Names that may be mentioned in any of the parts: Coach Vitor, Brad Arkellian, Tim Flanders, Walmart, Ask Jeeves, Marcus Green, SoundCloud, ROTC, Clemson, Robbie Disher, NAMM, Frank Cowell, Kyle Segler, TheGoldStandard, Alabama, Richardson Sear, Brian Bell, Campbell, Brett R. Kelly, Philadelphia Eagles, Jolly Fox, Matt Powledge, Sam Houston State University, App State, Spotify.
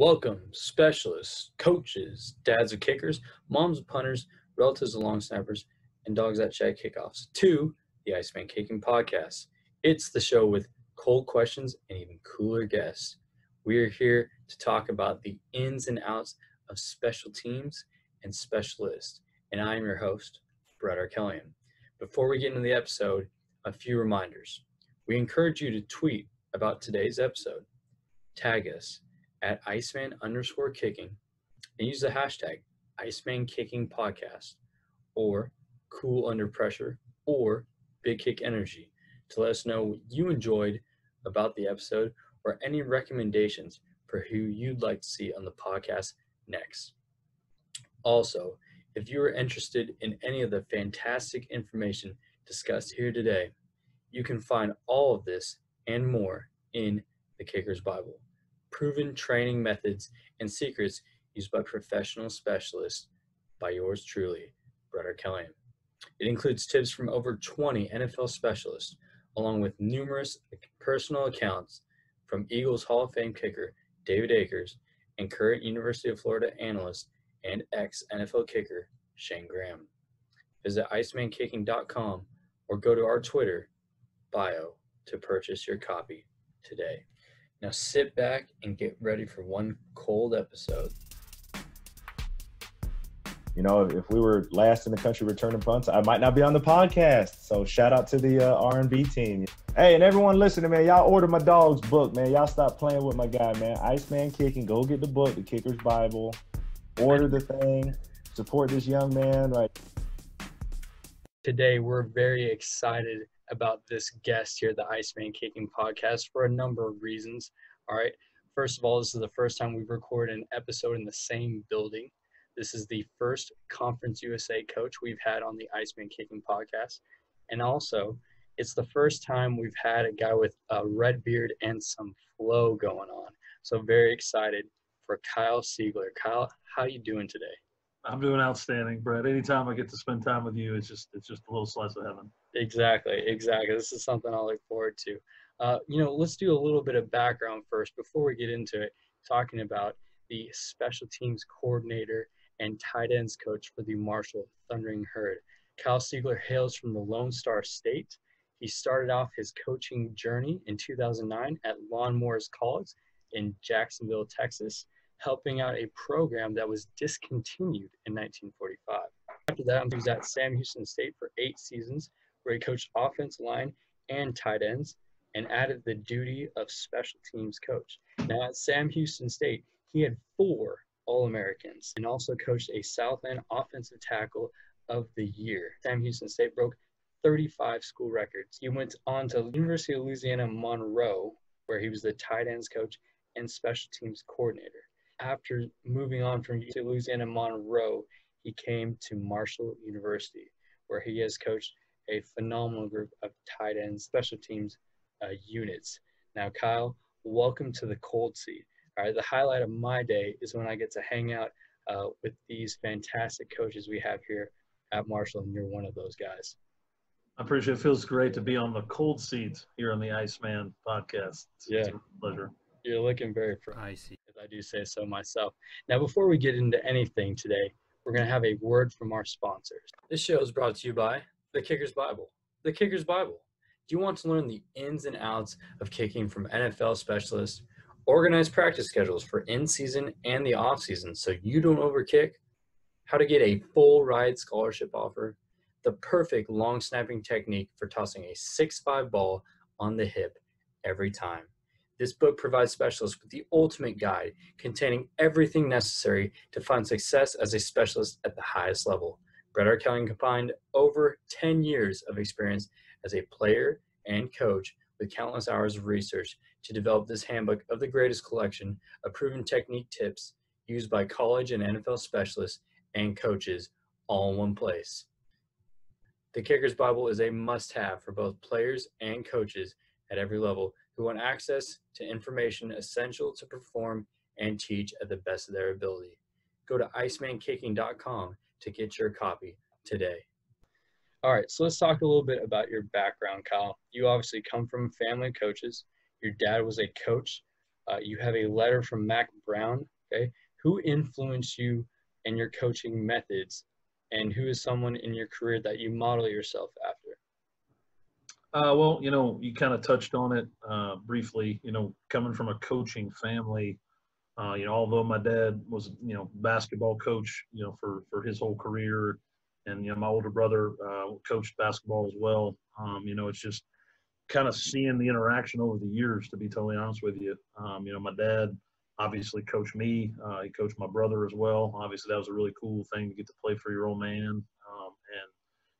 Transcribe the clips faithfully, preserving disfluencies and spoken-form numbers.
Welcome specialists, coaches, dads of kickers, moms of punters, relatives of long snappers, and dogs that shag kickoffs to the Iceman Kicking Podcast. It's the show with cold questions and even cooler guests. We're here to talk about the ins and outs of special teams and specialists. And I am your host, Brad Arkellian. Before we get into the episode, a few reminders. We encourage you to tweet about today's episode. Tag us at Iceman underscore kicking and use the hashtag Iceman Kicking Podcast or Cool Under Pressure or Big Kick Energy to let us know what you enjoyed about the episode or any recommendations for who you'd like to see on the podcast next. Also, if you are interested in any of the fantastic information discussed here today, you can find all of this and more in The Kicker's Bible, proven training methods and secrets used by professional specialists by yours truly, Brett R. Kelly. It includes tips from over twenty N F L specialists, along with numerous personal accounts from Eagles Hall of Fame kicker David Akers and current University of Florida analyst and ex-N F L kicker Shayne Graham. Visit iceman kicking dot com or go to our Twitter bio to purchase your copy today. Now sit back and get ready for one cold episode. You know, if we were last in the country returning punts, I might not be on the podcast. So shout out to the uh, R and B team. Hey, and everyone listening, man, y'all order my dog's book, man. Y'all stop playing with my guy, man. Iceman Kicking, go get the book, The Kicker's Bible. Order the thing, support this young man. Right. Today, we're very excited about this guest here at the Iceman Kicking Podcast for a number of reasons. All right. First of all, this is the first time we've recorded an episode in the same building. This is the first Conference U S A coach we've had on the Iceman Kicking Podcast. And also, it's the first time we've had a guy with a red beard and some flow going on. So very excited for Kyle Segler. Kyle, how you doing today? I'm doing outstanding, Brett. Anytime I get to spend time with you, it's just it's just a little slice of heaven. Exactly, exactly. This is something I look forward to. Uh, you know, let's do a little bit of background first before we get into it, talking about the special teams coordinator and tight ends coach for the Marshall Thundering Herd. Kyle Segler hails from the Lone Star State. He started off his coaching journey in two thousand nine at Lon Morris College in Jacksonville, Texas, helping out a program that was discontinued in nineteen forty-five. After that, he was at Sam Houston State for eight seasons, where he coached offensive line and tight ends and added the duty of special teams coach. Now at Sam Houston State, he had four All-Americans and also coached a South End offensive tackle of the year. Sam Houston State broke thirty-five school records. He went on to the University of Louisiana Monroe, where he was the tight ends coach and special teams coordinator. After moving on from Louisiana Monroe, he came to Marshall University, where he has coached a phenomenal group of tight ends, special teams uh, units. Now, Kyle, welcome to the cold seat. All right, the highlight of my day is when I get to hang out uh, with these fantastic coaches we have here at Marshall, and you're one of those guys. I appreciate it. It feels great to be on the cold seat here on the Iceman Podcast. It's, yeah. It's a pleasure. You're looking very – I see. I do say so myself. Now, before we get into anything today, we're going to have a word from our sponsors. This show is brought to you by The Kicker's Bible. The Kicker's Bible. Do you want to learn the ins and outs of kicking from N F L specialists, organize practice schedules for in-season and the off-season so you don't overkick, how to get a full-ride scholarship offer, the perfect long-snapping technique for tossing a six five ball on the hip every time? This book provides specialists with the ultimate guide containing everything necessary to find success as a specialist at the highest level. Brett R. Kelly combined over ten years of experience as a player and coach with countless hours of research to develop this handbook of the greatest collection of proven technique tips used by college and N F L specialists and coaches all in one place. The Kicker's Bible is a must-have for both players and coaches at every level who want access to information essential to perform and teach at the best of their ability. Go to iceman kicking dot com to get your copy today. All right, so let's talk a little bit about your background, Kyle. You obviously come from family coaches. Your dad was a coach Uh, you have a letter from Mack Brown, okay? Who influenced you and your coaching methods, and who is someone in your career that you model yourself after? Uh, well, you know, you kind of touched on it uh, briefly, you know, coming from a coaching family, uh, you know, although my dad was, you know, basketball coach, you know, for, for his whole career, and, you know, my older brother uh, coached basketball as well. Um, you know, it's just kind of seeing the interaction over the years, to be totally honest with you. Um, you know, my dad obviously coached me. Uh, he coached my brother as well. Obviously, that was a really cool thing to get to play for your old man. Um, and,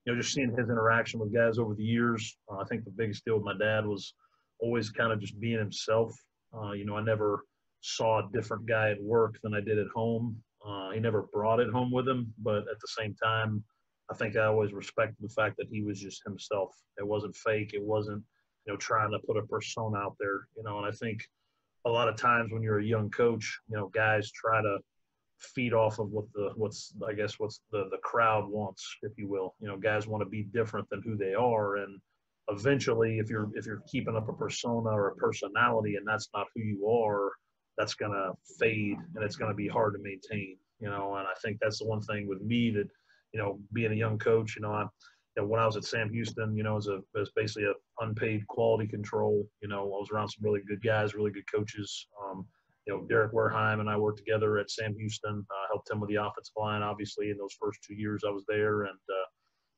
you know, just seeing his interaction with guys over the years, uh, I think the biggest deal with my dad was always kind of just being himself. Uh, you know, I never saw a different guy at work than I did at home. Uh, he never brought it home with him, but at the same time, I think I always respected the fact that he was just himself. It wasn't fake. It wasn't, you know, trying to put a persona out there, you know, and I think a lot of times when you're a young coach, you know, guys try to feed off of what the, what's, I guess, what's the, the crowd wants, if you will. You know, guys want to be different than who they are. And eventually if you're, if you're keeping up a persona or a personality and that's not who you are, that's going to fade and it's going to be hard to maintain, you know, and I think that's the one thing with me that, you know, being a young coach, you know, I, you know, when I was at Sam Houston, you know, as a, as basically an unpaid quality control, you know, I was around some really good guys, really good coaches. Um, you know, Derek Warheim and I worked together at Sam Houston, uh, helped him with the offensive line, obviously, in those first two years I was there. And, uh,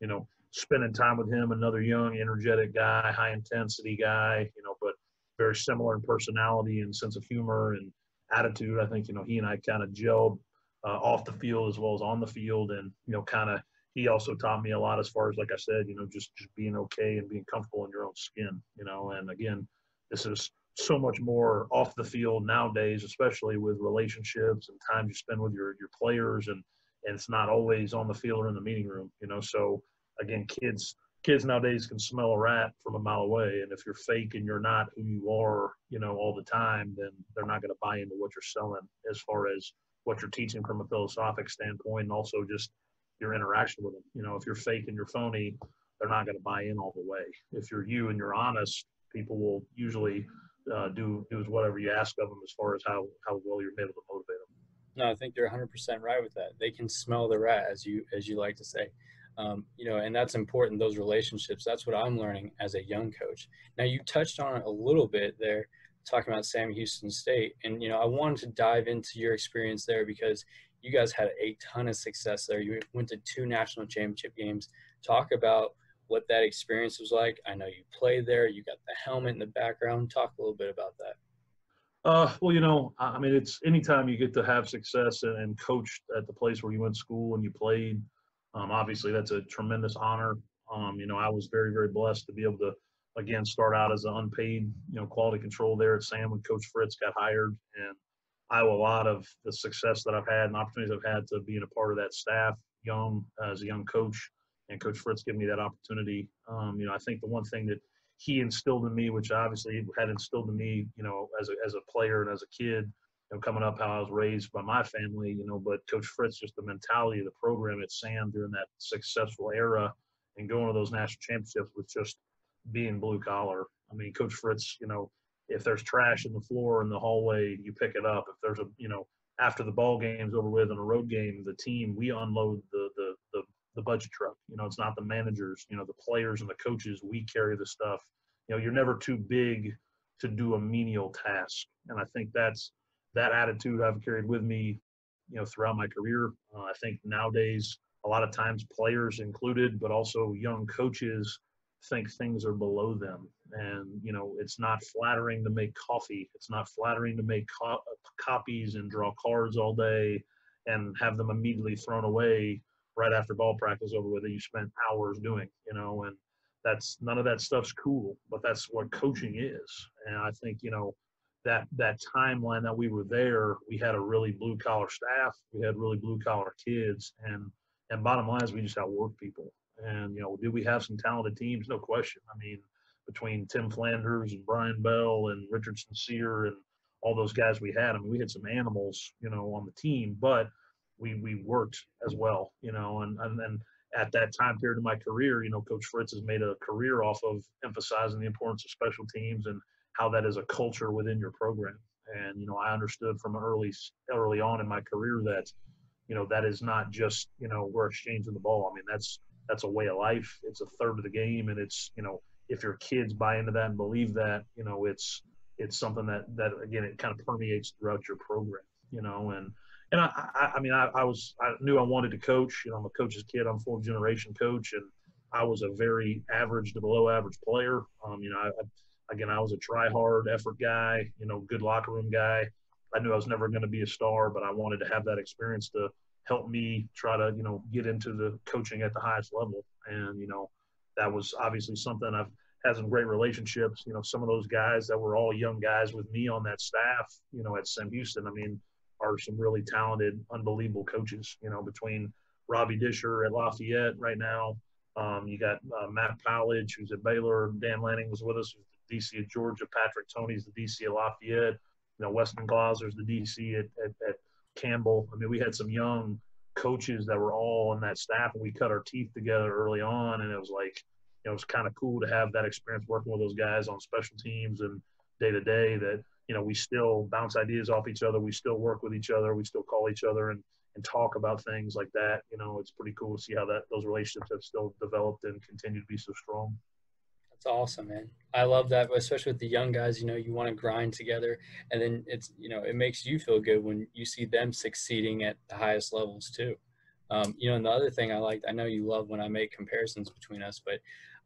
you know, spending time with him, another young, energetic guy, high intensity guy, you know, but very similar in personality and sense of humor and attitude. I think, you know, he and I kind of gelled uh, off the field as well as on the field. And, you know, kind of, he also taught me a lot as far as, like I said, you know, just, just being okay and being comfortable in your own skin, you know, and again, this is so much more off the field nowadays, especially with relationships and time you spend with your, your players. And, and it's not always on the field or in the meeting room, you know? So again, kids, kids nowadays can smell a rat from a mile away. And if you're fake and you're not who you are, you know, all the time, then they're not going to buy into what you're selling as far as what you're teaching from a philosophic standpoint. And also just your interaction with them. You know, if you're fake and you're phony, they're not going to buy in all the way. If you're you and you're honest, people will usually, Uh, do do whatever you ask of them as far as how, how well you're able to motivate them. No, I think you're one hundred percent right with that. They can smell the rat, as you as you like to say, um, you know, and that's important. Those relationships. That's what I'm learning as a young coach. Now, you touched on it a little bit there, talking about Sam Houston State, and you know, I wanted to dive into your experience there because you guys had a ton of success there. You went to two national championship games. Talk about what that experience was like. I know you played there. You got the helmet in the background. Talk a little bit about that. Uh, well, you know, I mean, it's anytime you get to have success and, and coach at the place where you went to school and you played, um, obviously that's a tremendous honor. Um, you know, I was very, very blessed to be able to, again, start out as an unpaid, you know, quality control there at Sam when Coach Fritz got hired. And I owe a lot of the success that I've had and opportunities I've had to being a part of that staff, young, as a young coach. And Coach Fritz gave me that opportunity. Um, you know, I think the one thing that he instilled in me, which obviously had instilled in me, you know, as a, as a player and as a kid, you know, coming up, how I was raised by my family, you know, but Coach Fritz, just the mentality of the program at Sam during that successful era and going to those national championships with just being blue collar. I mean, Coach Fritz, you know, if there's trash in the floor in the hallway, you pick it up. If there's a, you know, after the ball game's over with and a road game, the team, we unload the, the, the, the budget truck. You know, it's not the managers, you know, the players and the coaches, we carry the stuff. You know, you're never too big to do a menial task. And I think that's that attitude I've carried with me, you know, throughout my career. Uh, I think nowadays, a lot of times players included, but also young coaches think things are below them. And, you know, it's not flattering to make coffee. It's not flattering to make co- copies and draw cards all day and have them immediately thrown away right after ball practice over with that you spent hours doing, you know, and that's none of that stuff's cool, but that's what coaching is. And I think, you know, that, that timeline that we were there, we had a really blue collar staff. We had really blue collar kids, and, and bottom line is we just outworked people. And, you know, did we have some talented teams? No question. I mean, between Tim Flanders and Brian Bell and Richardson Sear and all those guys we had, I mean, we had some animals, you know, on the team, but we we worked as well, you know, and, and then at that time period of my career, you know, Coach Fritz has made a career off of emphasizing the importance of special teams and how that is a culture within your program. And, you know, I understood from early early on in my career that, you know, that is not just, you know, we're exchanging the ball. I mean, that's that's a way of life. It's a third of the game. And it's, you know, if your kids buy into that and believe that, you know, it's it's something that, that again, it kind of permeates throughout your program, you know. And, and I, I, I mean, I, I was, I knew I wanted to coach. You know, I'm a coach's kid. I'm a fourth generation coach. And I was a very average to below average player. Um, you know, I, I Again, I was a try-hard, effort guy, you know, good locker room guy. I knew I was never going to be a star, but I wanted to have that experience to help me try to, you know, get into the coaching at the highest level. And, you know, that was obviously something. I've had some great relationships. You know, some of those guys that were all young guys with me on that staff, you know, at Sam Houston, I mean, are some really talented, unbelievable coaches, you know, between Robbie Disher at Lafayette right now. Um, you got uh, Matt Powledge, who's at Baylor. Dan Lanning was with us, who's the D C of Georgia. Patrick Tony's the D C of Lafayette. You know, Weston Glauser's the D C at, at, at Campbell. I mean, we had some young coaches that were all on that staff, and we cut our teeth together early on. And it was like, you know, it was kind of cool to have that experience working with those guys on special teams and day to day. That, you know, we still bounce ideas off each other. We still work with each other. We still call each other and and talk about things like that. You know, it's pretty cool to see how that those relationships have still developed and continue to be so strong. That's awesome, man. I love that, especially with the young guys. You know, you want to grind together, and then it's, you know, it makes you feel good when you see them succeeding at the highest levels too. Um, you know, and the other thing I liked, I know you love when I make comparisons between us, but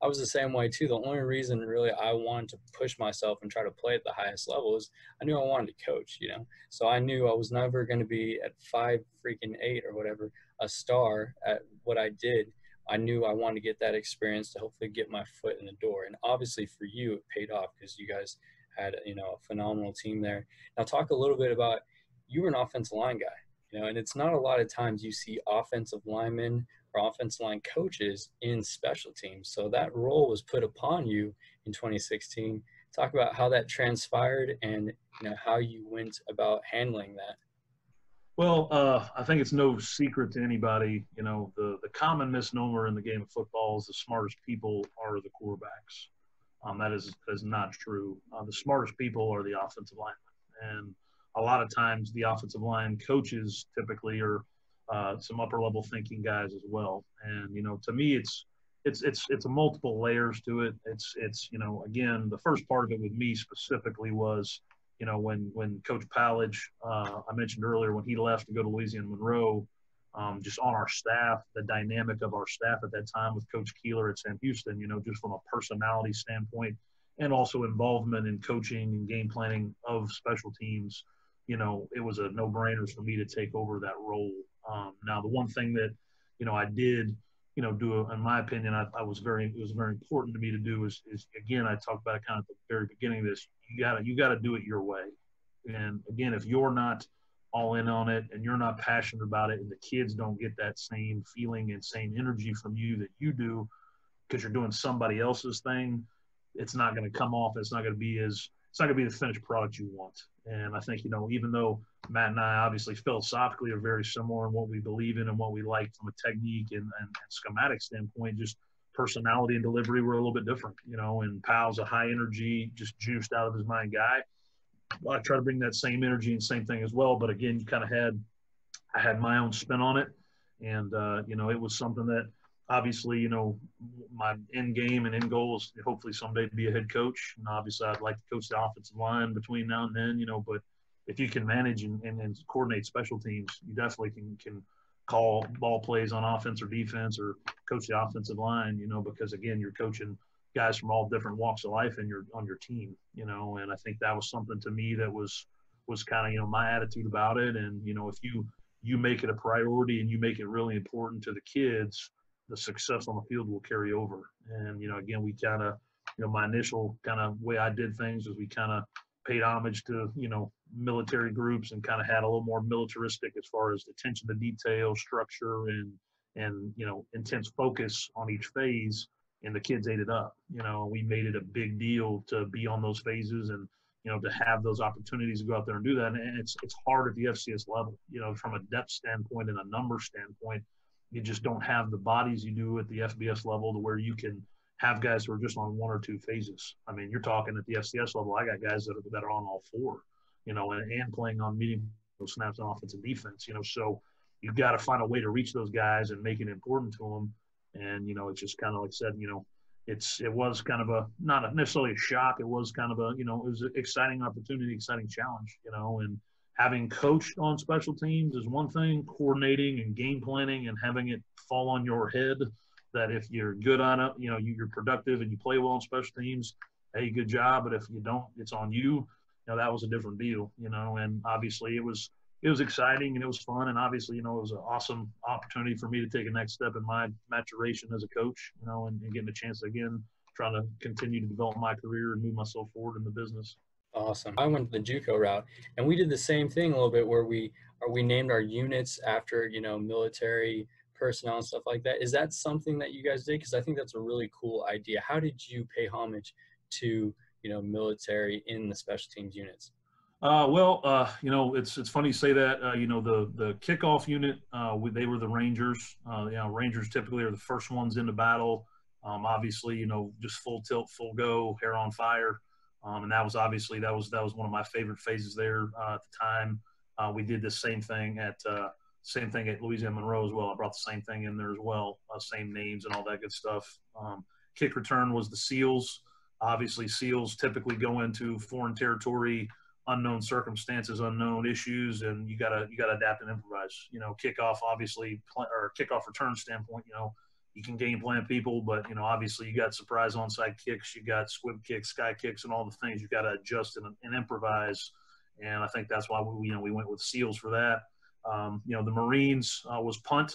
I was the same way too. The only reason really I wanted to push myself and try to play at the highest level is I knew I wanted to coach, you know. So I knew I was never going to be at five freaking eight or whatever, a star at what I did. I knew I wanted to get that experience to hopefully get my foot in the door. And obviously for you, it paid off because you guys had, you know, a phenomenal team there. Now talk a little bit about, you were an offensive line guy. You know, and it's not a lot of times you see offensive linemen or offensive line coaches in special teams. So that role was put upon you in twenty sixteen. Talk about how that transpired and, you know, how you went about handling that. Well, uh, I think it's no secret to anybody, you know, the, the common misnomer in the game of football is the smartest people are the quarterbacks. Um, that is, that is not true. Uh, the smartest people are the offensive linemen. And a lot of times the offensive line coaches typically are uh, some upper level thinking guys as well. And, you know, to me, it's, it's, it's, it's multiple layers to it. It's, it's, you know, again, the first part of it with me specifically was, you know, when, when Coach Powledge, uh, I mentioned earlier, when he left to go to Louisiana Monroe, um, just on our staff, the dynamic of our staff at that time with Coach Keeler at Sam Houston, you know, just from a personality standpoint and also involvement in coaching and game planning of special teams, you know, it was a no-brainer for me to take over that role. Um, now, the one thing that, you know, I did, you know, do, a, in my opinion, I, I was very, it was very important to me to do is, is again, I talked about it kind of at the very beginning of this, you gotta, you gotta do it your way. And again, if you're not all in on it and you're not passionate about it and the kids don't get that same feeling and same energy from you that you do because you're doing somebody else's thing, it's not going to come off. It's not going to be as, it's not going to be the finished product you want. And I think, you know, even though Matt and I obviously philosophically are very similar in what we believe in and what we like from a technique and, and, and schematic standpoint, just personality and delivery were a little bit different, you know, and Powell's a high energy, just juiced out of his mind guy. I try to bring that same energy and same thing as well. But again, you kind of had, I had my own spin on it. And, uh, you know, it was something that obviously, you know, my end game and end goal is hopefully someday to be a head coach. And obviously I'd like to coach the offensive line between now and then, you know, but if you can manage and, and, and coordinate special teams, you definitely can, can call ball plays on offense or defense or coach the offensive line, you know, because again, you're coaching guys from all different walks of life and you're on your team, you know, and I think that was something to me that was, was kind of, you know, my attitude about it. And, you know, if you, you make it a priority and you make it really important to the kids, the success on the field will carry over. And, you know, again, we kind of, you know, my initial kind of way I did things is we kind of paid homage to, you know, military groups and kind of had a little more militaristic as far as attention to detail, structure, and, and, you know, intense focus on each phase. And the kids ate it up. You know, we made it a big deal to be on those phases and, you know, to have those opportunities to go out there and do that. And it's, it's hard at the F C S level, you know, from a depth standpoint and a number standpoint. You just don't have the bodies you do at the F B S level to where you can have guys who are just on one or two phases. I mean, you're talking at the F C S level. I got guys that are, that are on all four. you know, and, and playing on meaningful snaps on offense and defense, you know. So you've got to find a way to reach those guys and make it important to them. And, you know, it's just kind of like I said, you know, it's it was kind of a, not necessarily a shock. It was kind of a, you know, it was an exciting opportunity, exciting challenge, you know. And having coached on special teams is one thing, coordinating and game planning and having it fall on your head that if you're good on it, you know, you're productive and you play well on special teams, hey, good job. But if you don't, it's on you. You know, that was a different deal, you know. And obviously it was it was exciting and it was fun. And obviously, you know, it was an awesome opportunity for me to take a next step in my maturation as a coach, you know, and, and getting a chance again, trying to continue to develop my career and move myself forward in the business. Awesome. I went the JUCO route, and we did the same thing a little bit where we are, we named our units after, you know, military personnel and stuff like that. Is that something that you guys did? Because I think that's a really cool idea. How did you pay homage to, you know, military in the special teams units? Uh, well, uh, you know, it's it's funny you say that. Uh, you know, the the kickoff unit, uh, we, they were the Rangers. Uh, you know, Rangers typically are the first ones into battle. Um, obviously, you know, just full tilt, full go, hair on fire. Um, and that was obviously that was that was one of my favorite phases there uh, at the time. Uh, we did the same thing at uh, same thing at Louisiana Monroe as well. I brought the same thing in there as well, uh, same names and all that good stuff. Um, kick return was the SEALs. Obviously, SEALs typically go into foreign territory, unknown circumstances, unknown issues, and you gotta you gotta adapt and improvise. You know, kickoff obviously pl- or kickoff return standpoint, you know. You can game plan people, but, you know, obviously you got surprise onside kicks, you got squib kicks, sky kicks, and all the things. You've got to adjust and, and improvise. And I think that's why we, you know, we went with SEALs for that. Um, you know, the Marines uh, was punt.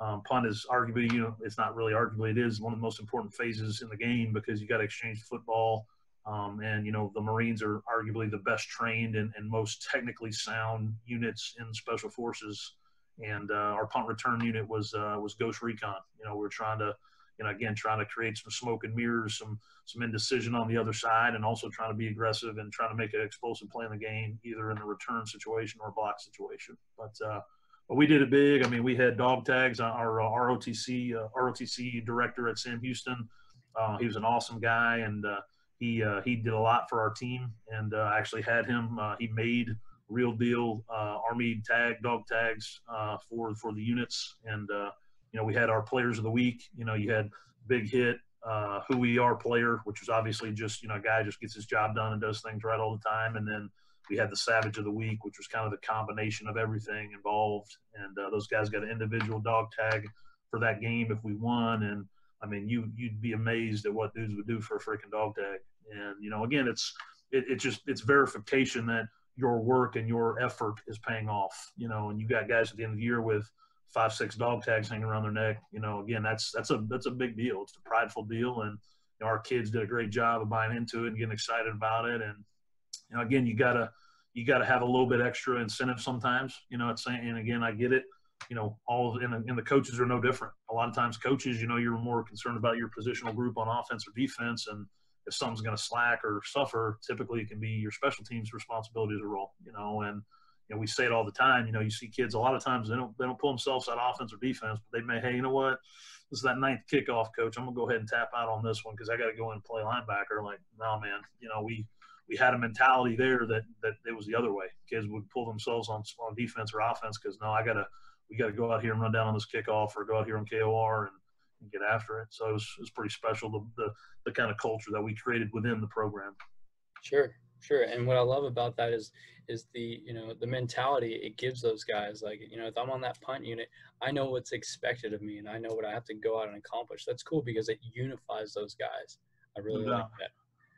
Um, punt is arguably, you know, it's not really arguably, it is one of the most important phases in the game because you got to exchange football. Um, and, you know, the Marines are arguably the best trained and, and most technically sound units in special forces. And uh, our punt return unit was uh, was Ghost Recon. You know, we we're trying to, you know, again, trying to create some smoke and mirrors, some some indecision on the other side, and also trying to be aggressive and trying to make an explosive play in the game, either in the return situation or block situation. But uh, but we did it big. I mean, we had dog tags. Our uh, R O T C uh, R O T C director at Sam Houston, uh, he was an awesome guy, and uh, he uh, he did a lot for our team. And uh, I actually had him. Uh, he made. Real deal uh, Army tag, dog tags uh, for for the units. And, uh, you know, we had our players of the week. You know, you had Big Hit, uh, Who We Are player, which was obviously just, you know, a guy just gets his job done and does things right all the time. And then we had the Savage of the Week, which was kind of the combination of everything involved. And uh, those guys got an individual dog tag for that game if we won. And, I mean, you, you'd be amazed at what dudes would do for a freaking dog tag. And, you know, again, it's it, it just it's verification that your work and your effort is paying off, you know. And you got guys at the end of the year with five, six dog tags hanging around their neck, you know. Again, that's that's a that's a big deal. It's a prideful deal, and you know, our kids did a great job of buying into it and getting excited about it. And you know, again, you gotta you gotta have a little bit extra incentive sometimes, you know. It's saying, and again, I get it. You know, all and, and the coaches are no different. A lot of times, coaches, you know, you're more concerned about your positional group on offense or defense, and if something's going to slack or suffer, typically it can be your special teams' responsibility as a role, you know. And you know, we say it all the time. You know, you see kids a lot of times they don't they don't pull themselves out of offense or defense, but they may, hey, you know what, this is that ninth kickoff, coach. I'm gonna go ahead and tap out on this one because I got to go in and play linebacker. Like, no, man, you know, we we had a mentality there that that it was the other way. Kids would pull themselves on on defense or offense because no, I gotta we gotta go out here and run down on this kickoff or go out here on K O R and. And get after it. So it was, it was pretty special, the, the the kind of culture that we created within the program. Sure, sure. And what I love about that is is the you know the mentality it gives those guys. Like, you know, if I'm on that punt unit, I know what's expected of me, and I know what I have to go out and accomplish. That's cool because it unifies those guys. I really no like doubt. that.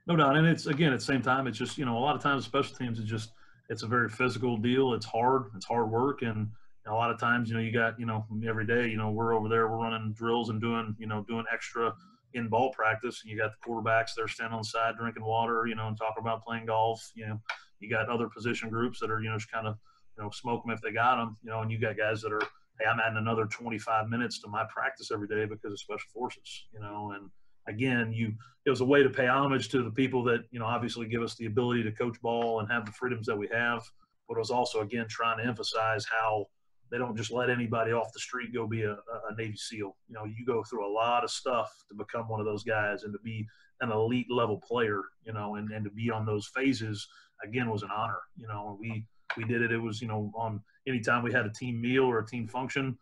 No doubt. And it's again at the same time, it's just, you know, a lot of times special teams is just it's a very physical deal. It's hard. It's hard work. And a lot of times, you know, you got, you know, every day, you know, we're over there, we're running drills and doing, you know, doing extra in ball practice. And you got the quarterbacks, they're standing on the side, drinking water, you know, and talking about playing golf. You know, you got other position groups that are, you know, just kind of, you know, smoke them if they got them, you know, and you got guys that are, hey, I'm adding another twenty-five minutes to my practice every day because of special forces, you know. And again, you, it was a way to pay homage to the people that, you know, obviously give us the ability to coach ball and have the freedoms that we have. But it was also, again, trying to emphasize how they don't just let anybody off the street go be a, a Navy SEAL. You know, you go through a lot of stuff to become one of those guys and to be an elite level player, you know, and, and to be on those phases. again, was an honor. You know, we we did it. It was, you know, on anytime we had a team meal or a team function,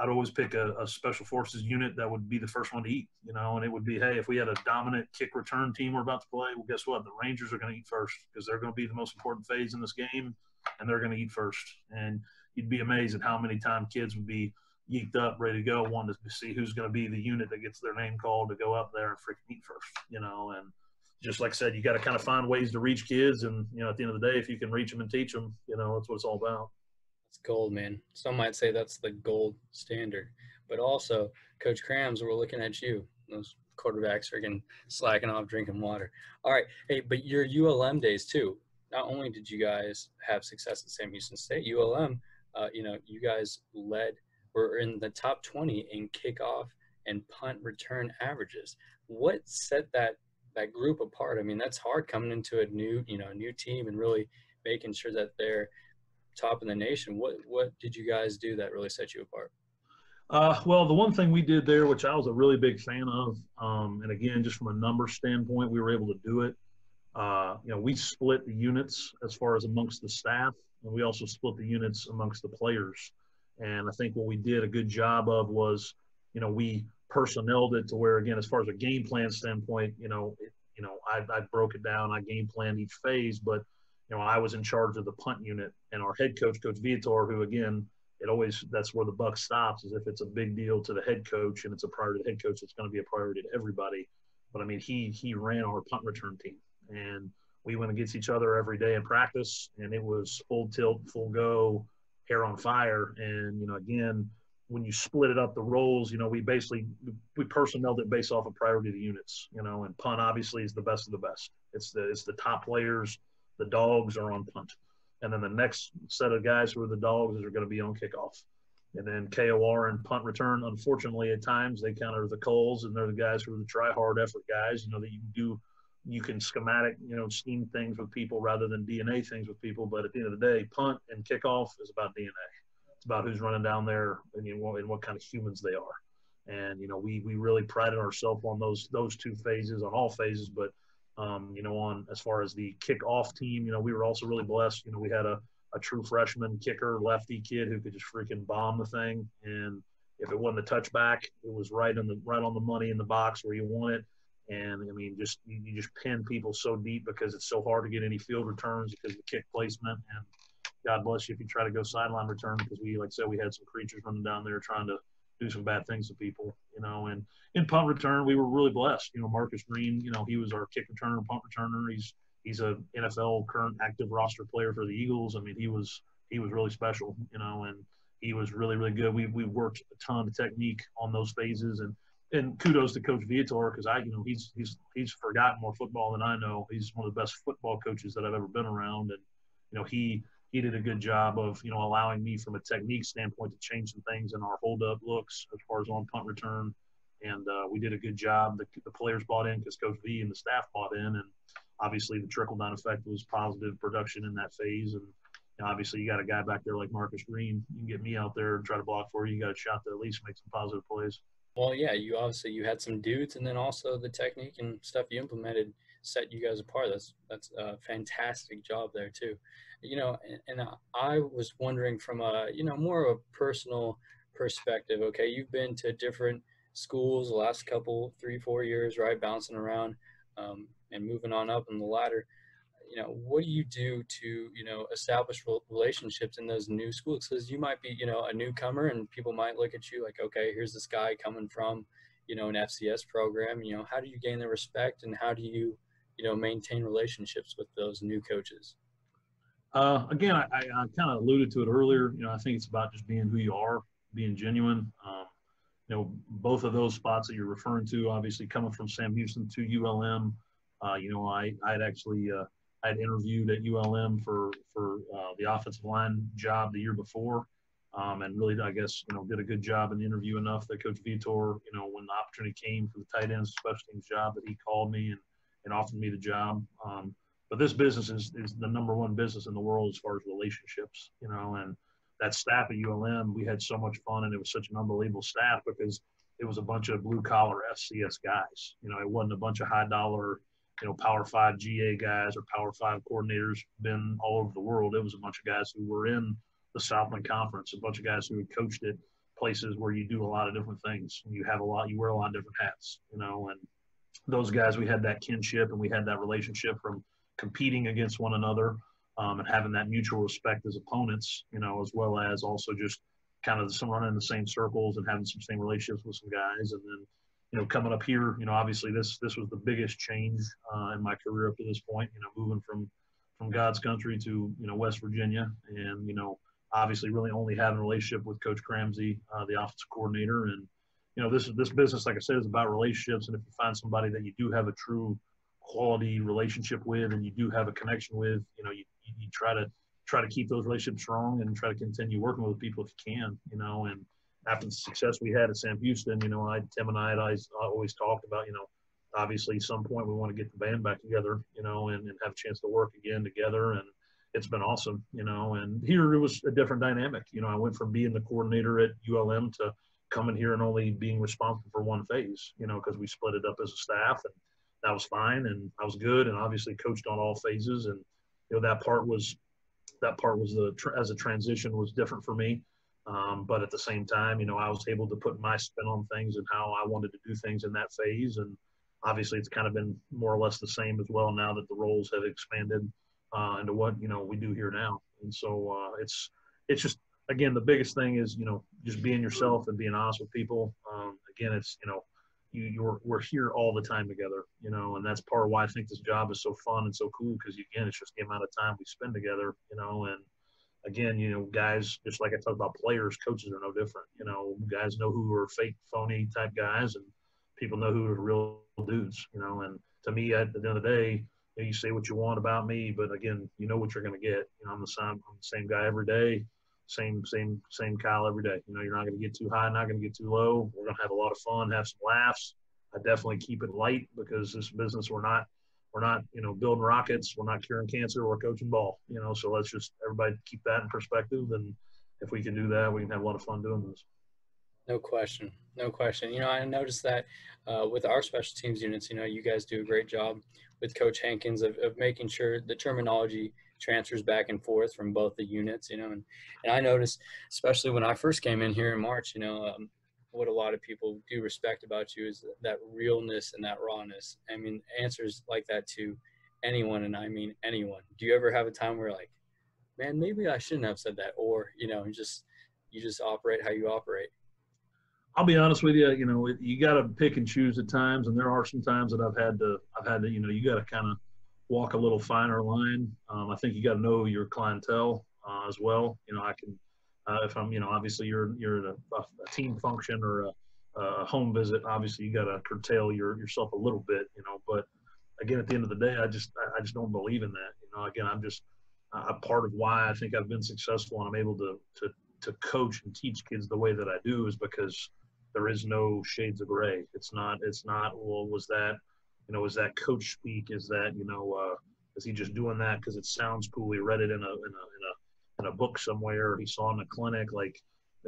I'd always pick a, a special forces unit that would be the first one to eat, you know, and it would be, hey, if we had a dominant kick return team we're about to play, well, guess what? The Rangers are going to eat first because they're going to be the most important phase in this game, and they're going to eat first. And you'd be amazed at how many times kids would be geeked up, ready to go, wanting to see who's going to be the unit that gets their name called to go up there and freaking eat first, you know. And just like I said, you got to kind of find ways to reach kids, and, you know, at the end of the day, if you can reach them and teach them, you know, that's what it's all about. It's gold, man. Some might say that's the gold standard. But also, Coach Crams, we're looking at you. Those quarterbacks are getting slacking off, drinking water. All right. Hey, but your U L M days too. Not only did you guys have success at Sam Houston State, U L M, uh, you know, you guys led, were in the top twenty in kickoff and punt return averages. What set that that group apart? I mean, that's hard coming into a new, you know, new team and really making sure that they're top in the nation. What what did you guys do that really set you apart? Uh, well, the one thing we did there, which I was a really big fan of, um, and again, just from a number standpoint, we were able to do it. Uh, you know, we split the units as far as amongst the staff, and we also split the units amongst the players. And I think what we did a good job of was, you know, we personneled it to where, again, as far as a game plan standpoint, you know, it, you know, I, I broke it down. I game planned each phase, but you know, I was in charge of the punt unit, and our head coach, Coach Vitor, who, again, it always – that's where the buck stops, is if it's a big deal to the head coach and it's a priority to the head coach, it's going to be a priority to everybody. But, I mean, he he ran our punt return team, and we went against each other every day in practice, and it was full tilt, full go, hair on fire. And, you know, again, when you split it up the roles, you know, we basically – we personneled it based off of priority of the units, you know, and punt obviously is the best of the best. It's the it's the top players. The dogs are on punt. And then the next set of guys who are the dogs are going to be on kickoff. And then K O R and punt return, unfortunately, at times they counter the Coles, and they're the guys who are the try-hard effort guys, you know, that you can do – you can schematic, you know, scheme things with people rather than D N A things with people. But at the end of the day, punt and kickoff is about D N A. It's about who's running down there and, you know, and what kind of humans they are. And, you know, we, we really prided ourselves on those those two phases, on all phases, but – Um, you know, on as far as the kickoff team, you know, we were also really blessed. You know, we had a, a true freshman kicker, lefty kid who could just freaking bomb the thing. And if it wasn't a touchback, it was right on the right on the money in the box where you want it. And I mean, just you, you just pin people so deep because it's so hard to get any field returns because of the kick placement. And God bless you if you try to go sideline return, because we, like I said, we had some creatures running down there trying to do some bad things to people, you know. And in punt return, we were really blessed. You know, Marcus Green, you know, he was our kick returner, punt returner. He's he's a N F L current active roster player for the Eagles. I mean, he was he was really special, you know, and he was really, really good. We we worked a ton of technique on those phases, and and kudos to Coach Vitor, because I, you know, he's he's he's forgotten more football than I know. He's one of the best football coaches that I've ever been around, and you know he. He did a good job of, you know, allowing me from a technique standpoint to change some things in our hold-up looks as far as on punt return. And uh, we did a good job. The, the players bought in because Coach V and the staff bought in. And obviously the trickle-down effect was positive production in that phase. And you know, obviously you got a guy back there like Marcus Green. You can get me out there and try to block for you. You got a shot to at least make some positive plays. Well, yeah, you obviously you had some dudes, and then also the technique and stuff you implemented set you guys apart. That's that's a fantastic job there too, you know. And, and I was wondering from a, you know, more of a personal perspective. Okay, you've been to different schools the last couple three four years, right? Bouncing around um, and moving on up in the ladder. You know, what do you do to, you know, establish relationships in those new schools? Because you might be, you know, a newcomer, and people might look at you like, okay, here's this guy coming from, you know, an F C S program. You know, how do you gain their respect, and how do you you know, maintain relationships with those new coaches? Uh, again, I, I, I kind of alluded to it earlier. You know, I think it's about just being who you are, being genuine. Um, you know, both of those spots that you're referring to, obviously coming from Sam Houston to U L M, uh, you know, I, I'd actually, uh, I'd interviewed at U L M for, for uh, the offensive line job the year before. Um, and really, I guess, you know, did a good job in the interview enough that Coach Vitor, you know, when the opportunity came for the tight ends, special teams job, that he called me and, and offered me the job. Um, but this business is, is the number one business in the world as far as relationships, you know, and that staff at U L M, we had so much fun, and it was such an unbelievable staff because it was a bunch of blue collar F C S guys. You know, it wasn't a bunch of high dollar you know, Power Five G A guys or Power Five coordinators been all over the world. It was a bunch of guys who were in the Southland Conference, a bunch of guys who had coached at places where you do a lot of different things. You have a lot, you wear a lot of different hats, you know, and those guys, we had that kinship and we had that relationship from competing against one another um, and having that mutual respect as opponents, you know, as well as also just kind of some running in the same circles and having some same relationships with some guys. And then, you know, coming up here, you know, obviously this this was the biggest change uh, in my career up to this point, you know, moving from, from God's country to, you know, West Virginia and, you know, obviously really only having a relationship with Coach Cramsey, uh, the offensive coordinator. And, you know, this is this business, like I said, is about relationships. And if you find somebody that you do have a true quality relationship with and you do have a connection with, you know, you, you try to try to keep those relationships strong and try to continue working with people if you can, you know, and after the success we had at Sam Houston, you know, I, Tim and I had always, always talked about, you know, obviously at some point we want to get the band back together, you know, and, and have a chance to work again together. And it's been awesome, you know, and here it was a different dynamic. You know, I went from being the coordinator at U L M to coming here and only being responsible for one phase, you know, because we split it up as a staff, and that was fine. And I was good and obviously coached on all phases. And, you know, that part was, that part was the, as a transition was different for me. Um, but at the same time, you know, I was able to put my spin on things and how I wanted to do things in that phase. And obviously it's kind of been more or less the same as well now that the roles have expanded uh, into what, you know, we do here now. And so uh, it's, it's just, again, the biggest thing is, you know, just being yourself and being honest with people. Um, again, it's, you know, you, you're, we're here all the time together, you know, and that's part of why I think this job is so fun and so cool. Cause again, it's just the amount of time we spend together, you know, and again, you know, guys, just like I talked about players, coaches are no different. You know, guys know who are fake, phony type guys, and people know who are real dudes, you know. And to me, at the end of the day, you, know, you say what you want about me, but again, you know what you're going to get. You know, I'm the same, I'm the same guy every day, same, same, same Kyle every day. You know, you're not going to get too high, not going to get too low. We're going to have a lot of fun, have some laughs. I definitely keep it light because this business, we're not, We're not, you know, building rockets. We're not curing cancer. We're coaching ball, you know. So let's just everybody keep that in perspective. And if we can do that, we can have a lot of fun doing this. No question. No question. You know, I noticed that uh, with our special teams units, you know, you guys do a great job with Coach Hankins of, of making sure the terminology transfers back and forth from both the units, you know. And, and I noticed, especially when I first came in here in March, you know, um, what a lot of people do respect about you is that realness and that rawness. I mean, answers like that to anyone, and I mean anyone. Do you ever have a time where like, man, maybe I shouldn't have said that, or, you know, you just you just operate how you operate? I'll be honest with you, you know, you got to pick and choose at times, and there are some times that I've had to, I've had to, you know, you got to kind of walk a little finer line. Um, I think you got to know your clientele uh, as well. You know, I can. Uh, if I'm, you know, obviously you're you're in a, a team function or a, a home visit, obviously you got to curtail your yourself a little bit, you know. But again, at the end of the day, I just I just don't believe in that, you know. Again, I'm just a part of why I think I've been successful and I'm able to to to coach and teach kids the way that I do is because there is no shades of gray. It's not it's not well was that, you know, is that coach speak? Is that, you know, uh, is he just doing that because it sounds cool? He read it in a in a in a in a book somewhere, he saw in a clinic. Like,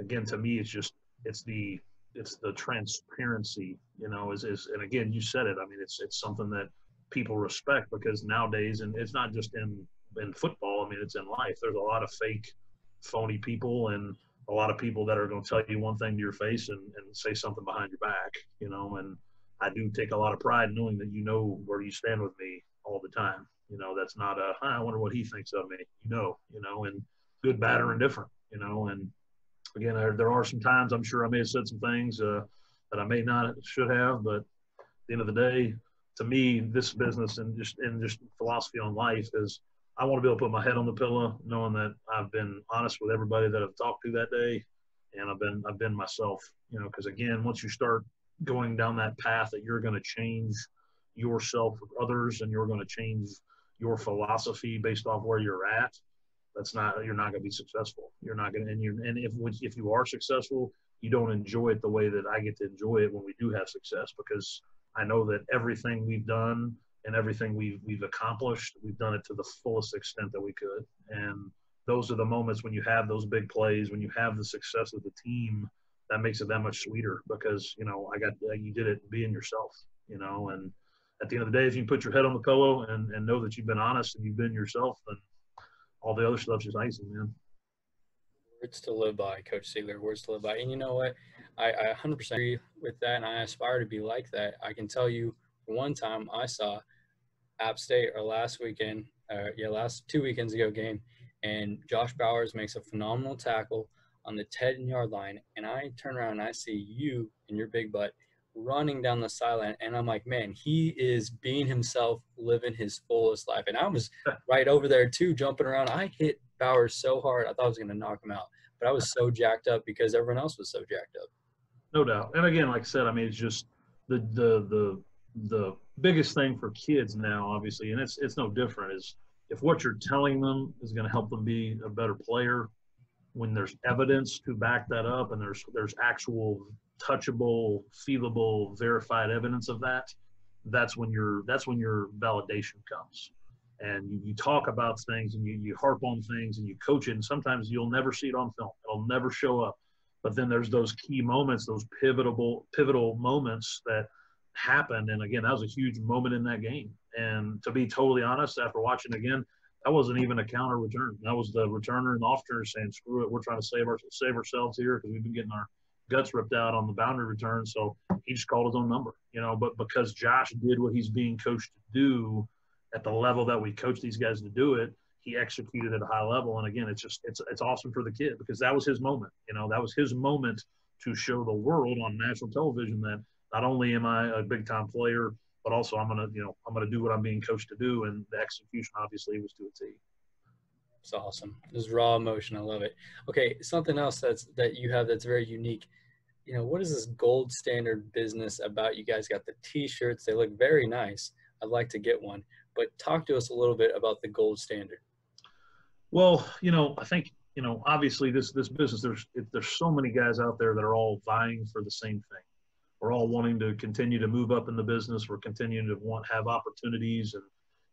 again, to me, it's just, it's the, it's the transparency, you know, is, is, and again, you said it, I mean, it's, it's something that people respect because nowadays, and it's not just in, in football, I mean, it's in life. There's a lot of fake, phony people and a lot of people that are going to tell you one thing to your face and, and say something behind your back, you know, and I do take a lot of pride knowing that you know where you stand with me all the time. You know, that's not a, I wonder what he thinks of me, you know, you know, and good, bad, or indifferent, you know. And again, I, there are some times I'm sure I may have said some things uh, that I may not should have, but at the end of the day, to me, this business and just and just philosophy on life is I want to be able to put my head on the pillow, knowing that I've been honest with everybody that I've talked to that day, and I've been I've been myself, you know. Because again, once you start going down that path that you're going to change yourself with others, and you're going to change your philosophy based off where you're at. That's not, you're not going to be successful. You're not going to, and you, and if, if you are successful, you don't enjoy it the way that I get to enjoy it when we do have success, because I know that everything we've done and everything we've, we've accomplished, we've done it to the fullest extent that we could. And those are the moments when you have those big plays, when you have the success of the team, that makes it that much sweeter because, you know, I got, you did it being yourself, you know, and at the end of the day, if you can put your head on the pillow and, and know that you've been honest and you've been yourself, then all the other stuff's just icing, man. Words to live by, Coach Segler. Words to live by. And you know what? I, I one hundred percent agree with that, and I aspire to be like that. I can tell you, one time I saw App State or last weekend, uh, yeah, last two weekends ago game, and Josh Bowers makes a phenomenal tackle on the ten-yard line, and I turn around and I see you and your big butt running down the sideline, and I'm like, man, he is being himself, living his fullest life. And I was right over there too, jumping around. I hit Bowers so hard, I thought I was going to knock him out. But I was so jacked up because everyone else was so jacked up. No doubt. And again, like I said, I mean, it's just the the the the biggest thing for kids now, obviously, and it's it's no different, is if what you're telling them is going to help them be a better player, when there's evidence to back that up and there's there's actual touchable, feelable, verified evidence of that, that's when your that's when your validation comes. And you, you talk about things and you, you harp on things and you coach it, and sometimes you'll never see it on film. It'll never show up. But then there's those key moments, those pivotal pivotal moments that happened. And again, that was a huge moment in that game. And to be totally honest, after watching again, that wasn't even a counter return. That was the returner and the off turner saying, screw it, we're trying to save, our, save ourselves here because we've been getting our guts ripped out on the boundary return. So he just called his own number, you know. But because Josh did what he's being coached to do at the level that we coach these guys to do it, he executed at a high level. And again, it's just it's it's awesome for the kid because that was his moment. You know, that was his moment to show the world on national television that not only am I a big time player, but also I'm gonna, you know, I'm gonna do what I'm being coached to do, and the execution obviously was to a T. It's awesome. This is raw emotion. I love it. Okay, something else that's that you have that's very unique. You know, what is this gold standard business about? You guys got the T-shirts. They look very nice. I'd like to get one. But talk to us a little bit about the gold standard. Well, you know, I think, you know, obviously this this business, there's there's so many guys out there that are all vying for the same thing. We're all wanting to continue to move up in the business. We're continuing to want have opportunities, and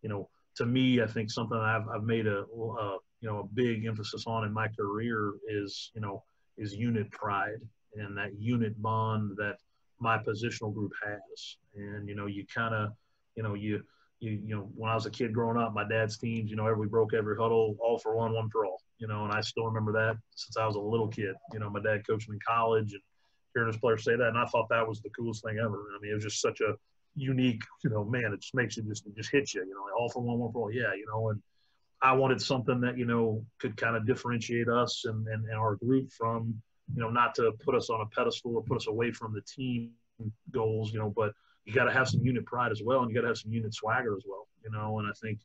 you know, to me, I think something I've I've made a, a you know a big emphasis on in my career is you know is unit pride and that unit bond that my positional group has. And you know, you kind of you know you you you know when I was a kid growing up, my dad's teams, you know, every we broke every huddle, all for one, one for all, you know, and I still remember that since I was a little kid. You know, my dad coached me in college, and hearing this player say that, and I thought that was the coolest thing ever. I mean, it was just such a unique, you know, man, it just makes you just, it just hits you, you know, like all for one, one for all, yeah, you know, and I wanted something that, you know, could kind of differentiate us and, and, and our group from, you know, not to put us on a pedestal or put us away from the team goals, you know, but you got to have some unit pride as well, and you got to have some unit swagger as well, you know, and I think,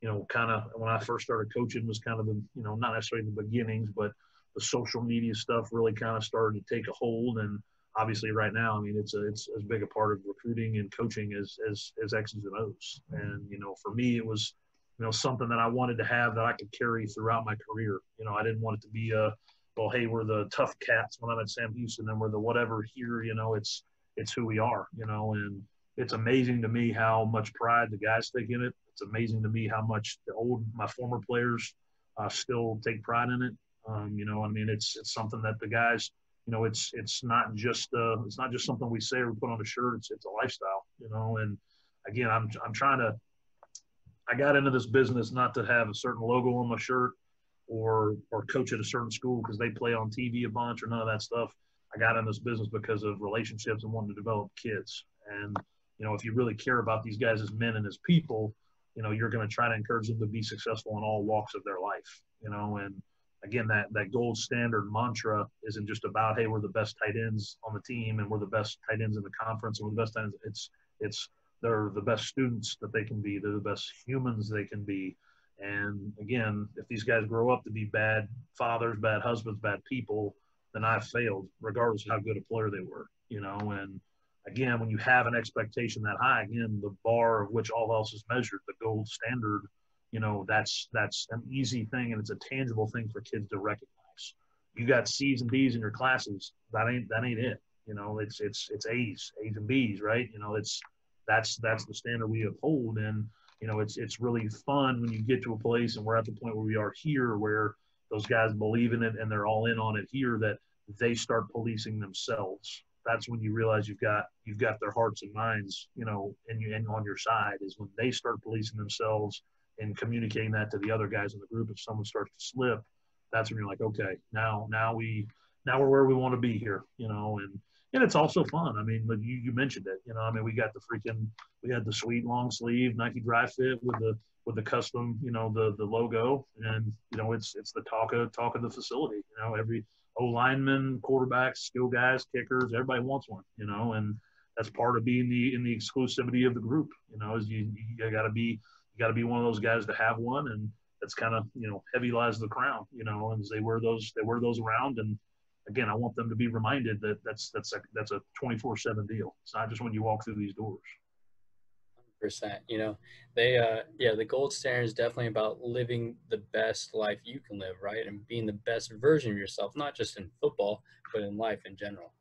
you know, kind of when I first started coaching was kind of the, you know, not necessarily the beginnings, but the social media stuff really kind of started to take a hold. And obviously right now, I mean, it's a, it's as big a part of recruiting and coaching as, as, as X's and O's. And, you know, for me, it was, you know, something that I wanted to have that I could carry throughout my career. You know, I didn't want it to be a, well, hey, we're the tough cats when I'm at Sam Houston and we're the whatever here, you know, it's, it's who we are, you know, and it's amazing to me how much pride the guys take in it. It's amazing to me how much the old, my former players uh, still take pride in it. Um, you know, I mean, it's it's something that the guys, you know, it's it's not just uh, it's not just something we say or we put on a shirt. It's it's a lifestyle, you know. And again, I'm I'm trying to. I got into this business not to have a certain logo on my shirt, or or coach at a certain school because they play on T V a bunch or none of that stuff. I got in this business because of relationships and wanting to develop kids. And you know, if you really care about these guys as men and as people, you know, you're going to try to encourage them to be successful in all walks of their life, you know, and. Again, that, that gold standard mantra isn't just about, hey, we're the best tight ends on the team and we're the best tight ends in the conference and we're the best tight ends. It's, it's they're the best students that they can be. They're the best humans they can be. And, again, if these guys grow up to be bad fathers, bad husbands, bad people, then I've failed regardless of how good a player they were, you know. And, again, when you have an expectation that high, again, the bar of which all else is measured, the gold standard, you know, that's that's an easy thing, and it's a tangible thing for kids to recognize. You got C's and D's in your classes. That ain't that ain't it. You know, it's it's it's A's, A's and B's, right? You know, it's that's that's the standard we uphold, and you know, it's it's really fun when you get to a place, and we're at the point where we are here, where those guys believe in it and they're all in on it here, that they start policing themselves that's when you realize you've got you've got their hearts and minds, you know, and you and on your side is when they start policing themselves and communicating that to the other guys in the group. If someone starts to slip, that's when you're like, okay, now now we now we're where we want to be here, you know, and and it's also fun. I mean, but you you mentioned it, you know, I mean, we got the freaking we had the sweet long sleeve Nike dry fit with the with the custom, you know, the the logo, and you know, it's it's the talk of talk of the facility, you know, every O-linemen, quarterbacks, skill guys, kickers, everybody wants one, you know, and that's part of being the in the exclusivity of the group, you know, is you, you got to be you got to be one of those guys to have one, and that's kind of, you know, heavy lies the crown, you know, and they wear those they wear those around, and again, I want them to be reminded that that's that's a, that's a twenty-four seven deal. It's not just when you walk through these doors. Percent, you know, they uh yeah, the gold standard is definitely about living the best life you can live, right, and being the best version of yourself, not just in football but in life in general.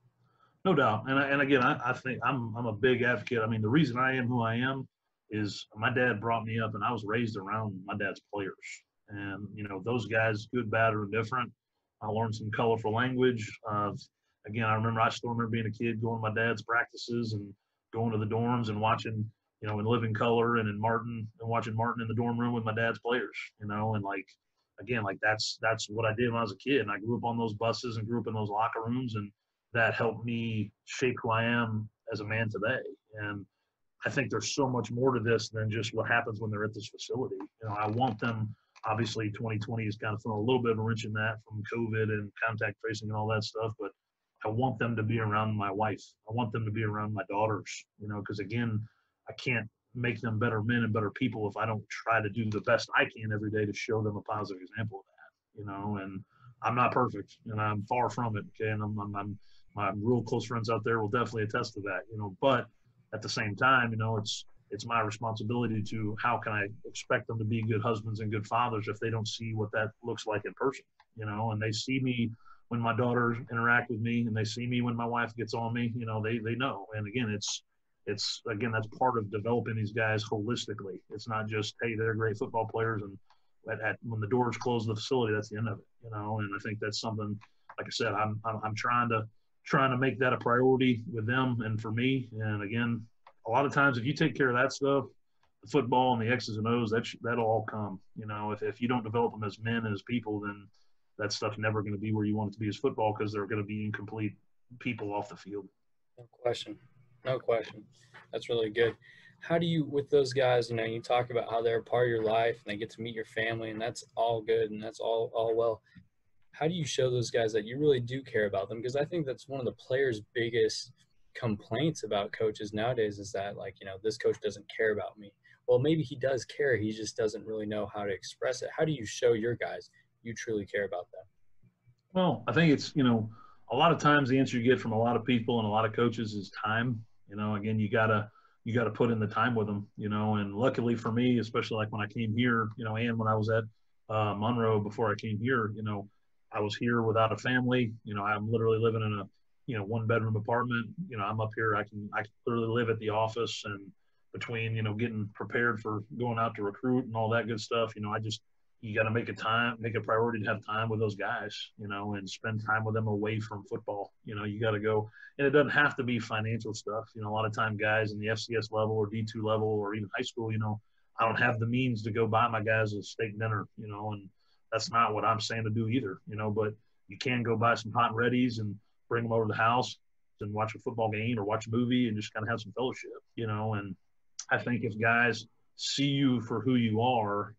No doubt. And I, and again, I, I think I'm I'm a big advocate. I mean, the reason I am who I am is my dad brought me up, and I was raised around my dad's players, and you know, those guys, good, bad, or indifferent. I learned some colorful language. Uh, again, I remember I still remember being a kid going to my dad's practices and going to the dorms and watching, you know, and Living Color and in Martin and watching Martin in the dorm room with my dad's players, you know, and like, again, like that's, that's what I did when I was a kid. And I grew up on those buses and grew up in those locker rooms, and that helped me shape who I am as a man today. And I think there's so much more to this than just what happens when they're at this facility. You know, I want them, obviously twenty twenty is kind of throwing a little bit of a wrench in that from COVID and contact tracing and all that stuff, but I want them to be around my wife. I want them to be around my daughters, you know, because again, I can't make them better men and better people if I don't try to do the best I can every day to show them a positive example of that, you know, and I'm not perfect, and I'm far from it. Okay. And I'm, I'm, I'm my real close friends out there will definitely attest to that, you know, but at the same time, you know, it's, it's my responsibility to, how can I expect them to be good husbands and good fathers if they don't see what that looks like in person, you know, and they see me when my daughters interact with me, and they see me when my wife gets on me, you know, they, they know. And again, it's, It's, again, that's part of developing these guys holistically. It's not just, hey, they're great football players, and at, at, when the doors close the facility, that's the end of it, you know. And I think that's something, like I said, I'm, I'm I'm trying to trying to make that a priority with them and for me. And, again, a lot of times if you take care of that stuff, the football and the X's and O's, that sh- that'll all come. You know, if, if you don't develop them as men and as people, then that stuff's never going to be where you want it to be as football, because they're going to be incomplete people off the field. No question. No question. That's really good. How do you, with those guys, you know, you talk about how they're a part of your life and they get to meet your family, and that's all good and that's all, all well. How do you show those guys that you really do care about them? Because I think that's one of the players' biggest complaints about coaches nowadays is that, like, you know, this coach doesn't care about me. Well, maybe he does care. He just doesn't really know how to express it. How do you show your guys you truly care about them? Well, I think it's, you know, a lot of times the answer you get from a lot of people and a lot of coaches is time. You know, again, you gotta you gotta put in the time with them. You know, and luckily for me, especially like when I came here, you know, and when I was at uh, Monroe before I came here, you know, I was here without a family. You know, I'm literally living in a you know one bedroom apartment. You know, I'm up here. I can I can literally live at the office, and between you know getting prepared for going out to recruit and all that good stuff. You know, I just you gotta make a time, make a priority to have time with those guys, you know, and spend time with them away from football. You know, you gotta go, and it doesn't have to be financial stuff. You know, a lot of time guys in the F C S level or D two level or even high school, you know, I don't have the means to go buy my guys a steak dinner, you know, and that's not what I'm saying to do either, you know, but you can go buy some hot and readies and bring them over to the house and watch a football game or watch a movie and just kind of have some fellowship, you know, and I think if guys see you for who you are,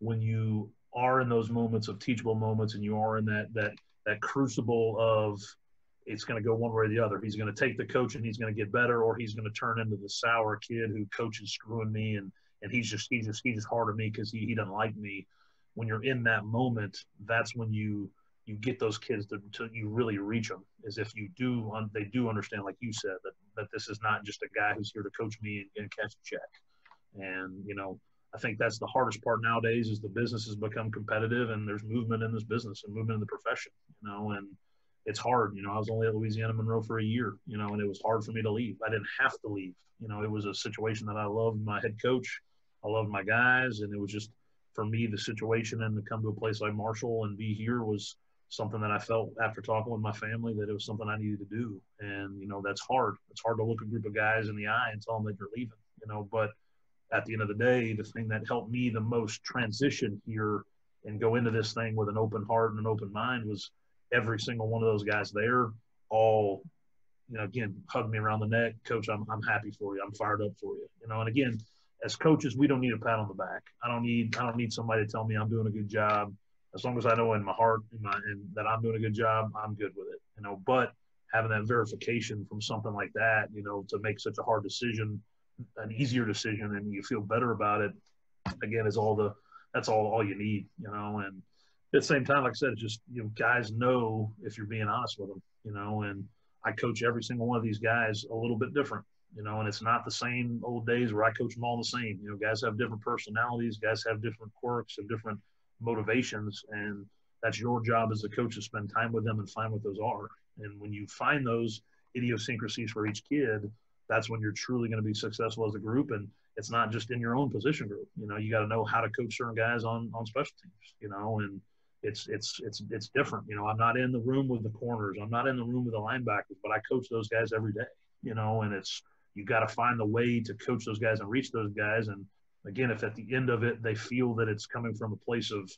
when you are in those moments of teachable moments and you are in that that that crucible of it's going to go one way or the other. He's going to take the coach and he's going to get better, or he's going to turn into the sour kid who coaches screwing me and, and he's just he's just he's just hard on me because he, he doesn't like me. When you're in that moment, that's when you you get those kids to, to you really reach them, as if you do they do understand, like you said, that, that this is not just a guy who's here to coach me and, and catch a check. And, you know, I think that's the hardest part nowadays is the business has become competitive and there's movement in this business and movement in the profession, you know, and it's hard. You know, I was only at Louisiana Monroe for a year, you know, and it was hard for me to leave. I didn't have to leave. You know, it was a situation that I loved my head coach. I loved my guys. And it was just, for me, the situation and to come to a place like Marshall and be here was something that I felt after talking with my family that it was something I needed to do. And, you know, that's hard. It's hard to look a group of guys in the eye and tell them that you're leaving, you know. But at the end of the day, the thing that helped me the most transition here and go into this thing with an open heart and an open mind was every single one of those guys there all, you know, again, hugged me around the neck. Coach, I'm I'm happy for you. I'm fired up for you. You know, and again, as coaches, we don't need a pat on the back. I don't need I don't need somebody to tell me I'm doing a good job. As long as I know in my heart in my, and that I'm doing a good job, I'm good with it. You know, but having that verification from something like that, you know, to make such a hard decision, an easier decision, and you feel better about it, again, is all the that's all all you need, you know. And at the same time, like I said, it's just, you know, guys know if you're being honest with them, you know. And I coach every single one of these guys a little bit different, you know, and it's not the same old days where I coach them all the same. You know, guys have different personalities, guys have different quirks and different motivations, and that's your job as a coach to spend time with them and find what those are. And when you find those idiosyncrasies for each kid, that's when you're truly going to be successful as a group. And it's not just in your own position group. You know, you got to know how to coach certain guys on on special teams, you know, and It's it's it's it's different. You know, I'm not in the room with the corners. I'm not in the room with the linebackers, but I coach those guys every day, you know, and it's you got to find the way to coach those guys and reach those guys. And, again, if at the end of it they feel that it's coming from a place of,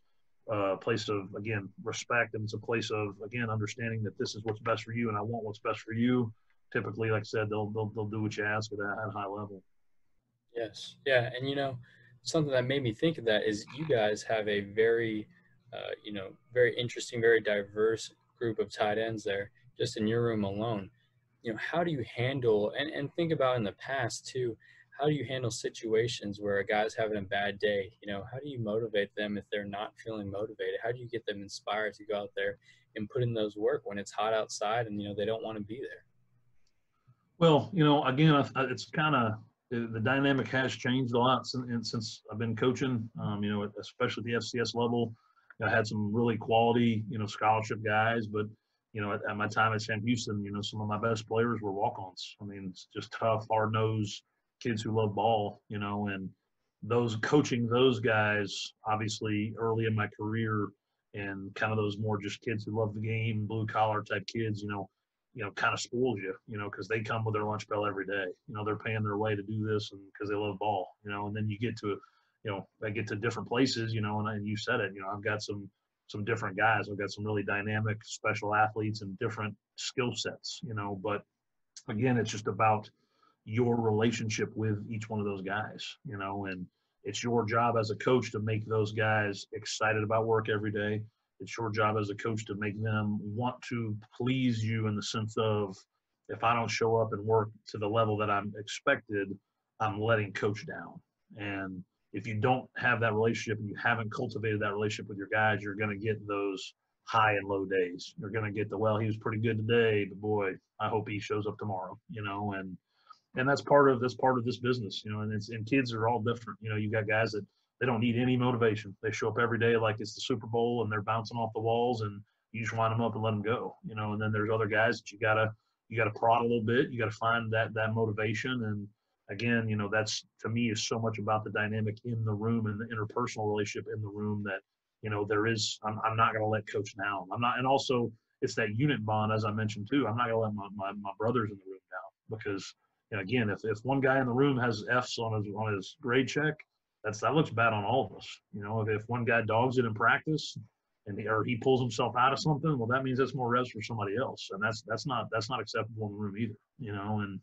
uh, place of again, respect, and it's a place of, again, understanding that this is what's best for you and I want what's best for you, typically, like I said, they'll they'll, they'll do what you ask at a high level. Yes. Yeah, and, you know, something that made me think of that is you guys have a very – Uh, you know, very interesting, very diverse group of tight ends there, just in your room alone. You know, how do you handle, and, and think about in the past too, how do you handle situations where a guy's having a bad day? You know, how do you motivate them if they're not feeling motivated? How do you get them inspired to go out there and put in those work when it's hot outside and, you know, they don't want to be there? Well, you know, again, it's kind of, the dynamic has changed a lot since, since I've been coaching, um, you know, especially at the F C S level. I had some really quality, you know, scholarship guys, but, you know, at, at my time at Sam Houston, you know, some of my best players were walk-ons. I mean, it's just tough, hard-nosed kids who love ball, you know, and those coaching those guys, obviously, early in my career, and kind of those more just kids who love the game, blue-collar type kids, you know, you know, kind of spoils you, you know, because they come with their lunch bell every day. You know, they're paying their way to do this and because they love ball, you know, and then you get to a you know, I get to different places, you know, and, I, and you said it, you know, I've got some, some different guys. I've got some really dynamic special athletes and different skill sets, you know, but again, it's just about your relationship with each one of those guys, you know, and it's your job as a coach to make those guys excited about work every day. It's your job as a coach to make them want to please you in the sense of, if I don't show up and work to the level that I'm expected, I'm letting coach down. And if you don't have that relationship and you haven't cultivated that relationship with your guys, you're going to get those high and low days. You're going to get the, well, he was pretty good today, but boy, I hope he shows up tomorrow, you know, and, and that's part of this part of this business, you know, and it's, and kids are all different. You know, you've got guys that they don't need any motivation. They show up every day like it's the Super Bowl and they're bouncing off the walls and you just wind them up and let them go, you know, and then there's other guys that you gotta, you gotta prod a little bit. You got to find that, that motivation. And, again, you know, that's, to me, is so much about the dynamic in the room and the interpersonal relationship in the room that, you know, there is, I'm, I'm not going to let coach down. I'm not, and also it's that unit bond, as I mentioned too. I'm not going to let my, my, my brothers in the room down because, you know, again, if, if one guy in the room has F's on his, on his grade check, that's, that looks bad on all of us. You know, if, if one guy dogs it in practice and he, or he pulls himself out of something, well, that means that's more reps for somebody else. And that's, that's not, that's not acceptable in the room either, you know, and,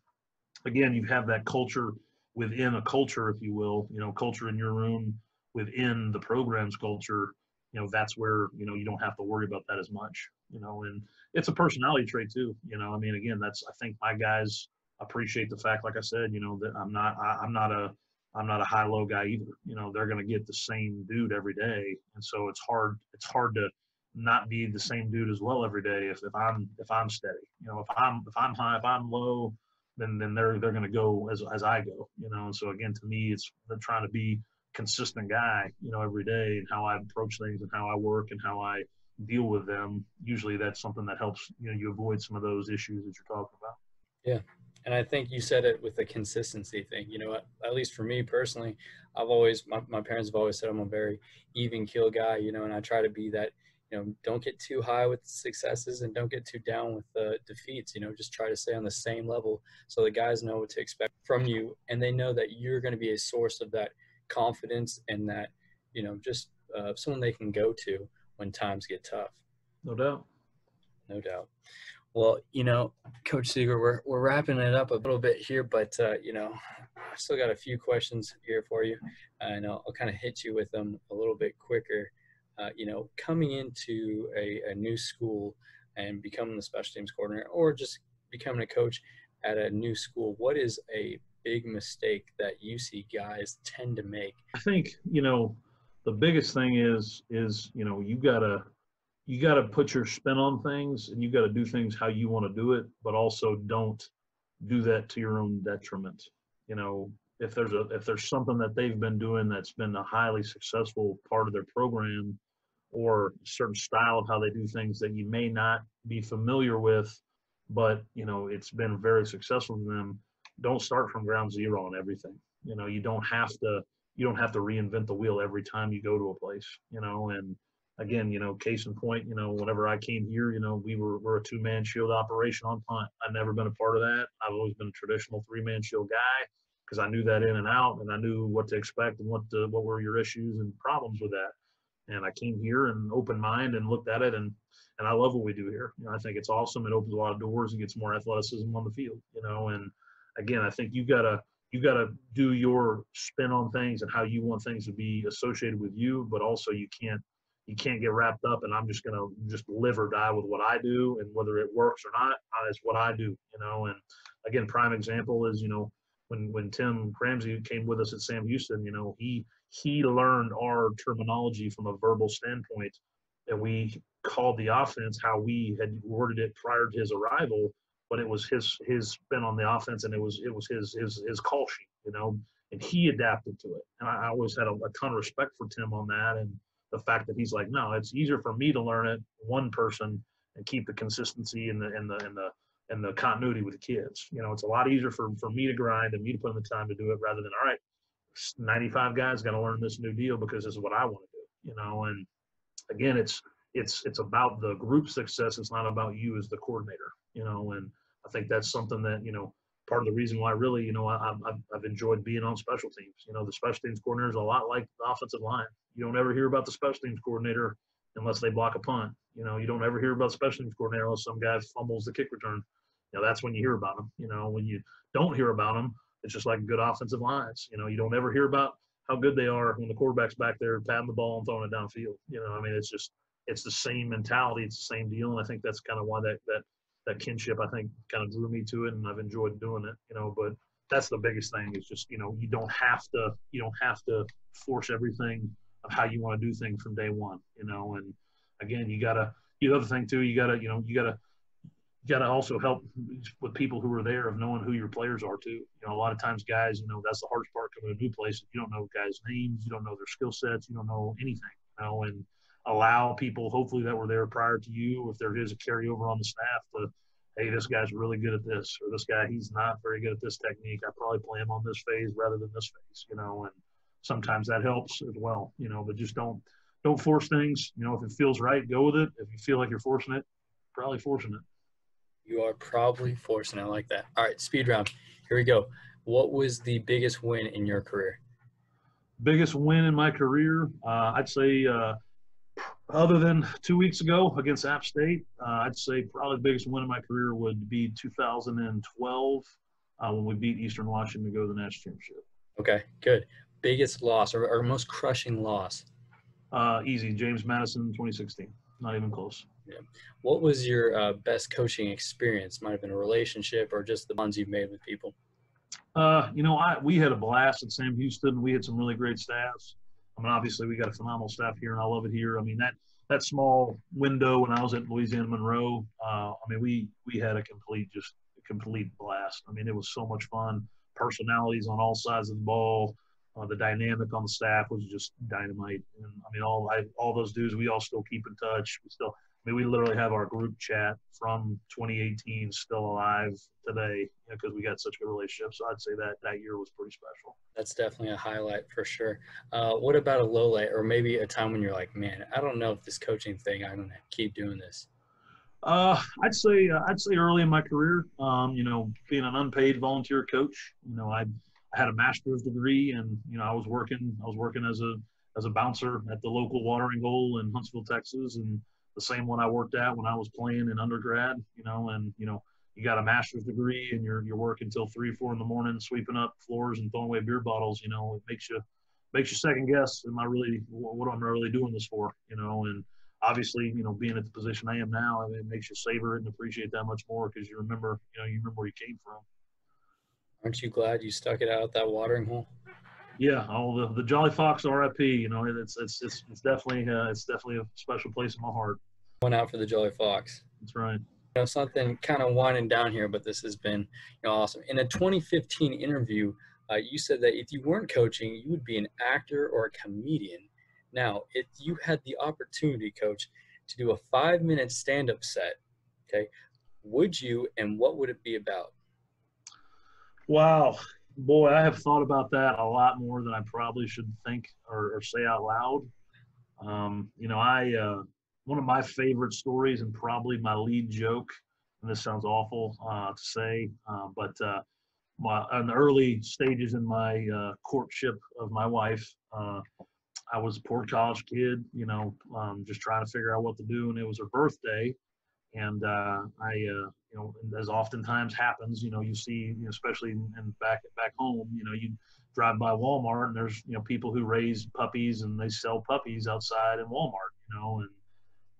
again, you have that culture within a culture, if you will, you know, culture in your room within the program's culture, you know, that's where, you know, you don't have to worry about that as much, you know, and it's a personality trait too, you know, I mean, again, that's, I think my guys appreciate the fact, like I said, you know, that I'm not, I, I'm not a, I'm not a high-low guy either, you know, they're going to get the same dude every day. And so it's hard, it's hard to not be the same dude as well every day. If, if I'm, if I'm steady, you know, if I'm, if I'm high, if I'm low, then then they're they're going to go as as I go, you know. And so again, to me, it's trying to be consistent guy, you know, every day, and how I approach things and how I work and how I deal with them. Usually, that's something that helps, you know, you avoid some of those issues that you're talking about. Yeah, and I think you said it with the consistency thing. You know, at, at least for me personally, I've always my, my parents have always said I'm a very even keel guy, you know, and I try to be that you know, don't get too high with successes and don't get too down with the uh, defeats. You know, just try to stay on the same level so the guys know what to expect from you, and they know that you're going to be a source of that confidence and that, you know, just uh, someone they can go to when times get tough. No doubt. No doubt. Well, you know, Coach Segler, we're we're wrapping it up a little bit here, but uh, you know, I've still got a few questions here for you, and I'll, I'll kind of hit you with them a little bit quicker. Uh, you know, coming into a, a new school and becoming the special teams coordinator, or just becoming a coach at a new school, what is a big mistake that you see guys tend to make? I think, you know, the biggest thing is is you know, you gotta. You got to put your spin on things, and you got to do things how you want to do it, but also don't do that to your own detriment. You know, if there's a, if there's something that they've been doing that's been a highly successful part of their program, or a certain style of how they do things that you may not be familiar with, but, you know, it's been very successful to them, don't start from ground zero on everything. You know, you don't have to, you don't have to reinvent the wheel every time you go to a place, you know, and, again, you know, case in point, you know, whenever I came here, you know, we were we're a two-man shield operation on punt. I've never been a part of that. I've always been a traditional three-man shield guy because I knew that in and out, and I knew what to expect and what to, what were your issues and problems with that. And I came here and open mind and looked at it, and and I love what we do here. You know, I think it's awesome. It opens a lot of doors and gets more athleticism on the field, you know. And again, I think you gotta you gotta do your spin on things and how you want things to be associated with you, but also you can't. You can't get wrapped up and I'm just going to just live or die with what I do, and whether it works or not is what I do, you know. And again, prime example is, you know, when, when Tim Flanders came with us at Sam Houston, you know, he, he learned our terminology from a verbal standpoint, and we called the offense how we had worded it prior to his arrival, but it was his, his spin on the offense, and it was, it was his, his, his call sheet, you know, and he adapted to it. And I always had a, a ton of respect for Tim on that. And the fact that he's like, no, it's easier for me to learn it, one person, and keep the consistency and the and the and the and the continuity with the kids. You know, it's a lot easier for for me to grind and me to put in the time to do it, rather than, all right, ninety-five guys got to learn this new deal because this is what I want to do. You know, and again, it's it's it's about the group success. It's not about you as the coordinator. You know, and I think that's something that, you know, part of the reason why really, you know, I, I've, I've enjoyed being on special teams. You know, the special teams coordinator is a lot like the offensive line. You don't ever hear about the special teams coordinator unless they block a punt. You know, you don't ever hear about the special teams coordinator unless some guy fumbles the kick return. You know, that's when you hear about them. You know, when you don't hear about them, it's just like good offensive lines. You know, you don't ever hear about how good they are when the quarterback's back there patting the ball and throwing it downfield. You know, I mean, it's just, it's the same mentality. It's the same deal. And I think that's kind of why that, that, that kinship, I think, kind of drew me to it, and I've enjoyed doing it, you know. But that's the biggest thing is just, you know, you don't have to, you don't have to force everything of how you want to do things from day one, you know. And again, you gotta, you know, the other thing too, you gotta, you know, you gotta, you gotta also help with people who are there of knowing who your players are too. You know, a lot of times guys, you know, that's the hardest part coming to a new place. You don't know guys' names, you don't know their skill sets, you don't know anything, you know, and allow people, hopefully, that were there prior to you, if there is a carryover on the staff, to, hey, this guy's really good at this, or this guy, he's not very good at this technique. I probably play him on this phase rather than this phase, you know, and sometimes that helps as well, you know, but just don't, don't force things. You know, if it feels right, go with it. If you feel like you're forcing it, probably forcing it. You are probably forcing it. I like that. All right, speed round. Here we go. What was the biggest win in your career? Biggest win in my career? Uh, I'd say uh, – other than two weeks ago against App State, uh, I'd say probably the biggest win of my career would be two thousand twelve uh, when we beat Eastern Washington to go to the national championship. Okay, good. Biggest loss or, or most crushing loss? Uh, easy, James Madison, twenty sixteen. Not even close. Yeah. What was your uh, best coaching experience? Might have been a relationship or just the bonds you've made with people. Uh, you know, I we had a blast at Sam Houston. We had some really great staffs. I mean, obviously, we got a phenomenal staff here, and I love it here. I mean, that that small window when I was at Louisiana Monroe, uh, I mean, we we had a complete just a complete blast. I mean, it was so much fun. Personalities on all sides of the ball. Uh, the dynamic on the staff was just dynamite. And I mean, all I, all those dudes, we all still keep in touch. We still, I mean, we literally have our group chat from twenty eighteen still alive today, because you know, we got such a good relationship. So I'd say that that year was pretty special. That's definitely a highlight for sure. Uh, what about a low light, or maybe a time when you're like, man, I don't know if this coaching thing, I'm going to keep doing this? Uh, I'd say uh, I'd say early in my career, um, you know, being an unpaid volunteer coach, you know, I, I had a master's degree, and you know, I was working I was working as a as a bouncer at the local watering hole in Huntsville, Texas, and the same one I worked at when I was playing in undergrad. You know, and you know, you got a master's degree, and you're you're working till three or four in the morning, sweeping up floors and throwing away beer bottles. You know, it makes you makes you second guess. Am I really what am I really doing this for? You know, and obviously, you know, being at the position I am now, I mean, it makes you savor it and appreciate that much more, because you remember, you know, you remember where you came from. Aren't you glad you stuck it out at that watering hole? Yeah, all the the Jolly Fox R I P. You know, it's it's it's it's definitely uh, it's definitely a special place in my heart. One out for the Jolly Fox. That's right. You know, something kind of winding down here, but this has been, you know, awesome. In a twenty fifteen interview, uh, you said that if you weren't coaching, you would be an actor or a comedian. Now, if you had the opportunity, Coach, to do a five-minute stand-up set, okay, would you, and what would it be about? Wow. Boy, I have thought about that a lot more than I probably should think or, or say out loud. Um, you know, I uh, one of my favorite stories, and probably my lead joke, and this sounds awful uh, to say, uh, but uh, my, in the early stages in my uh, courtship of my wife, uh, I was a poor college kid, you know, um, just trying to figure out what to do. And it was her birthday. And uh, I, uh, you know, as oftentimes happens, you know, you see, you know, especially in, in back back home, you know, you drive by Walmart, and there's, you know, people who raise puppies, and they sell puppies outside in Walmart, you know. And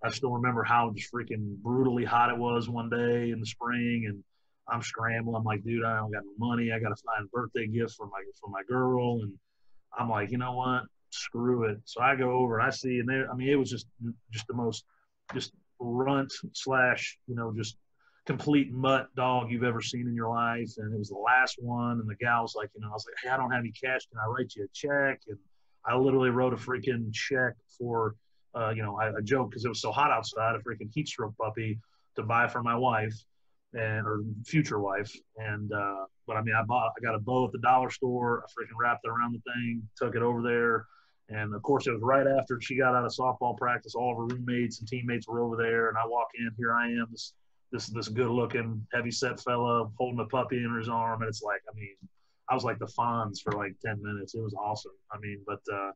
I still remember how just freaking brutally hot it was one day in the spring, and I'm scrambling. I'm like, dude, I don't got no money. I got to find a birthday gift for my for my girl. And I'm like, you know what? Screw it. So I go over, I see, and there, I mean, it was just, just the most, just runt slash, you know, just complete mutt dog you've ever seen in your life. And it was the last one. And the guy was like, you know, I was like, hey, I don't have any cash. Can I write you a check? And I literally wrote a freaking check for, uh, you know, I, a joke, because it was so hot outside, a freaking heat stroke puppy to buy for my wife and or future wife. And, uh, but I mean, I bought, I got a bow at the dollar store. I freaking wrapped it around the thing, took it over there. And, of course, it was right after she got out of softball practice. All of her roommates and teammates were over there, and I walk in. Here I am, this this, this good-looking, heavy-set fella holding a puppy in his arm. And it's like, I mean, I was like the Fonz for like ten minutes. It was awesome. I mean, but, uh,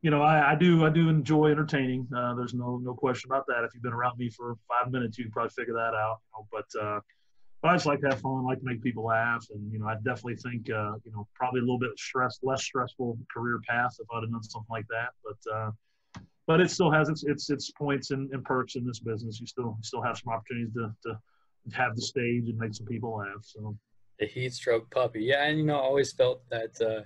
you know, I, I do I do enjoy entertaining. Uh, there's no no question about that. If you've been around me for five minutes, you can probably figure that out. You know, but, uh, but I just like to have fun. I like to make people laugh. And, you know, I definitely think, uh, you know, probably a little bit stress, less stressful career path if I'd have done something like that. But uh, but it still has its its, its points and, and perks in this business. You still still have some opportunities to, to have the stage and make some people laugh. So the heat stroke puppy. Yeah, and, you know, I always felt that, uh,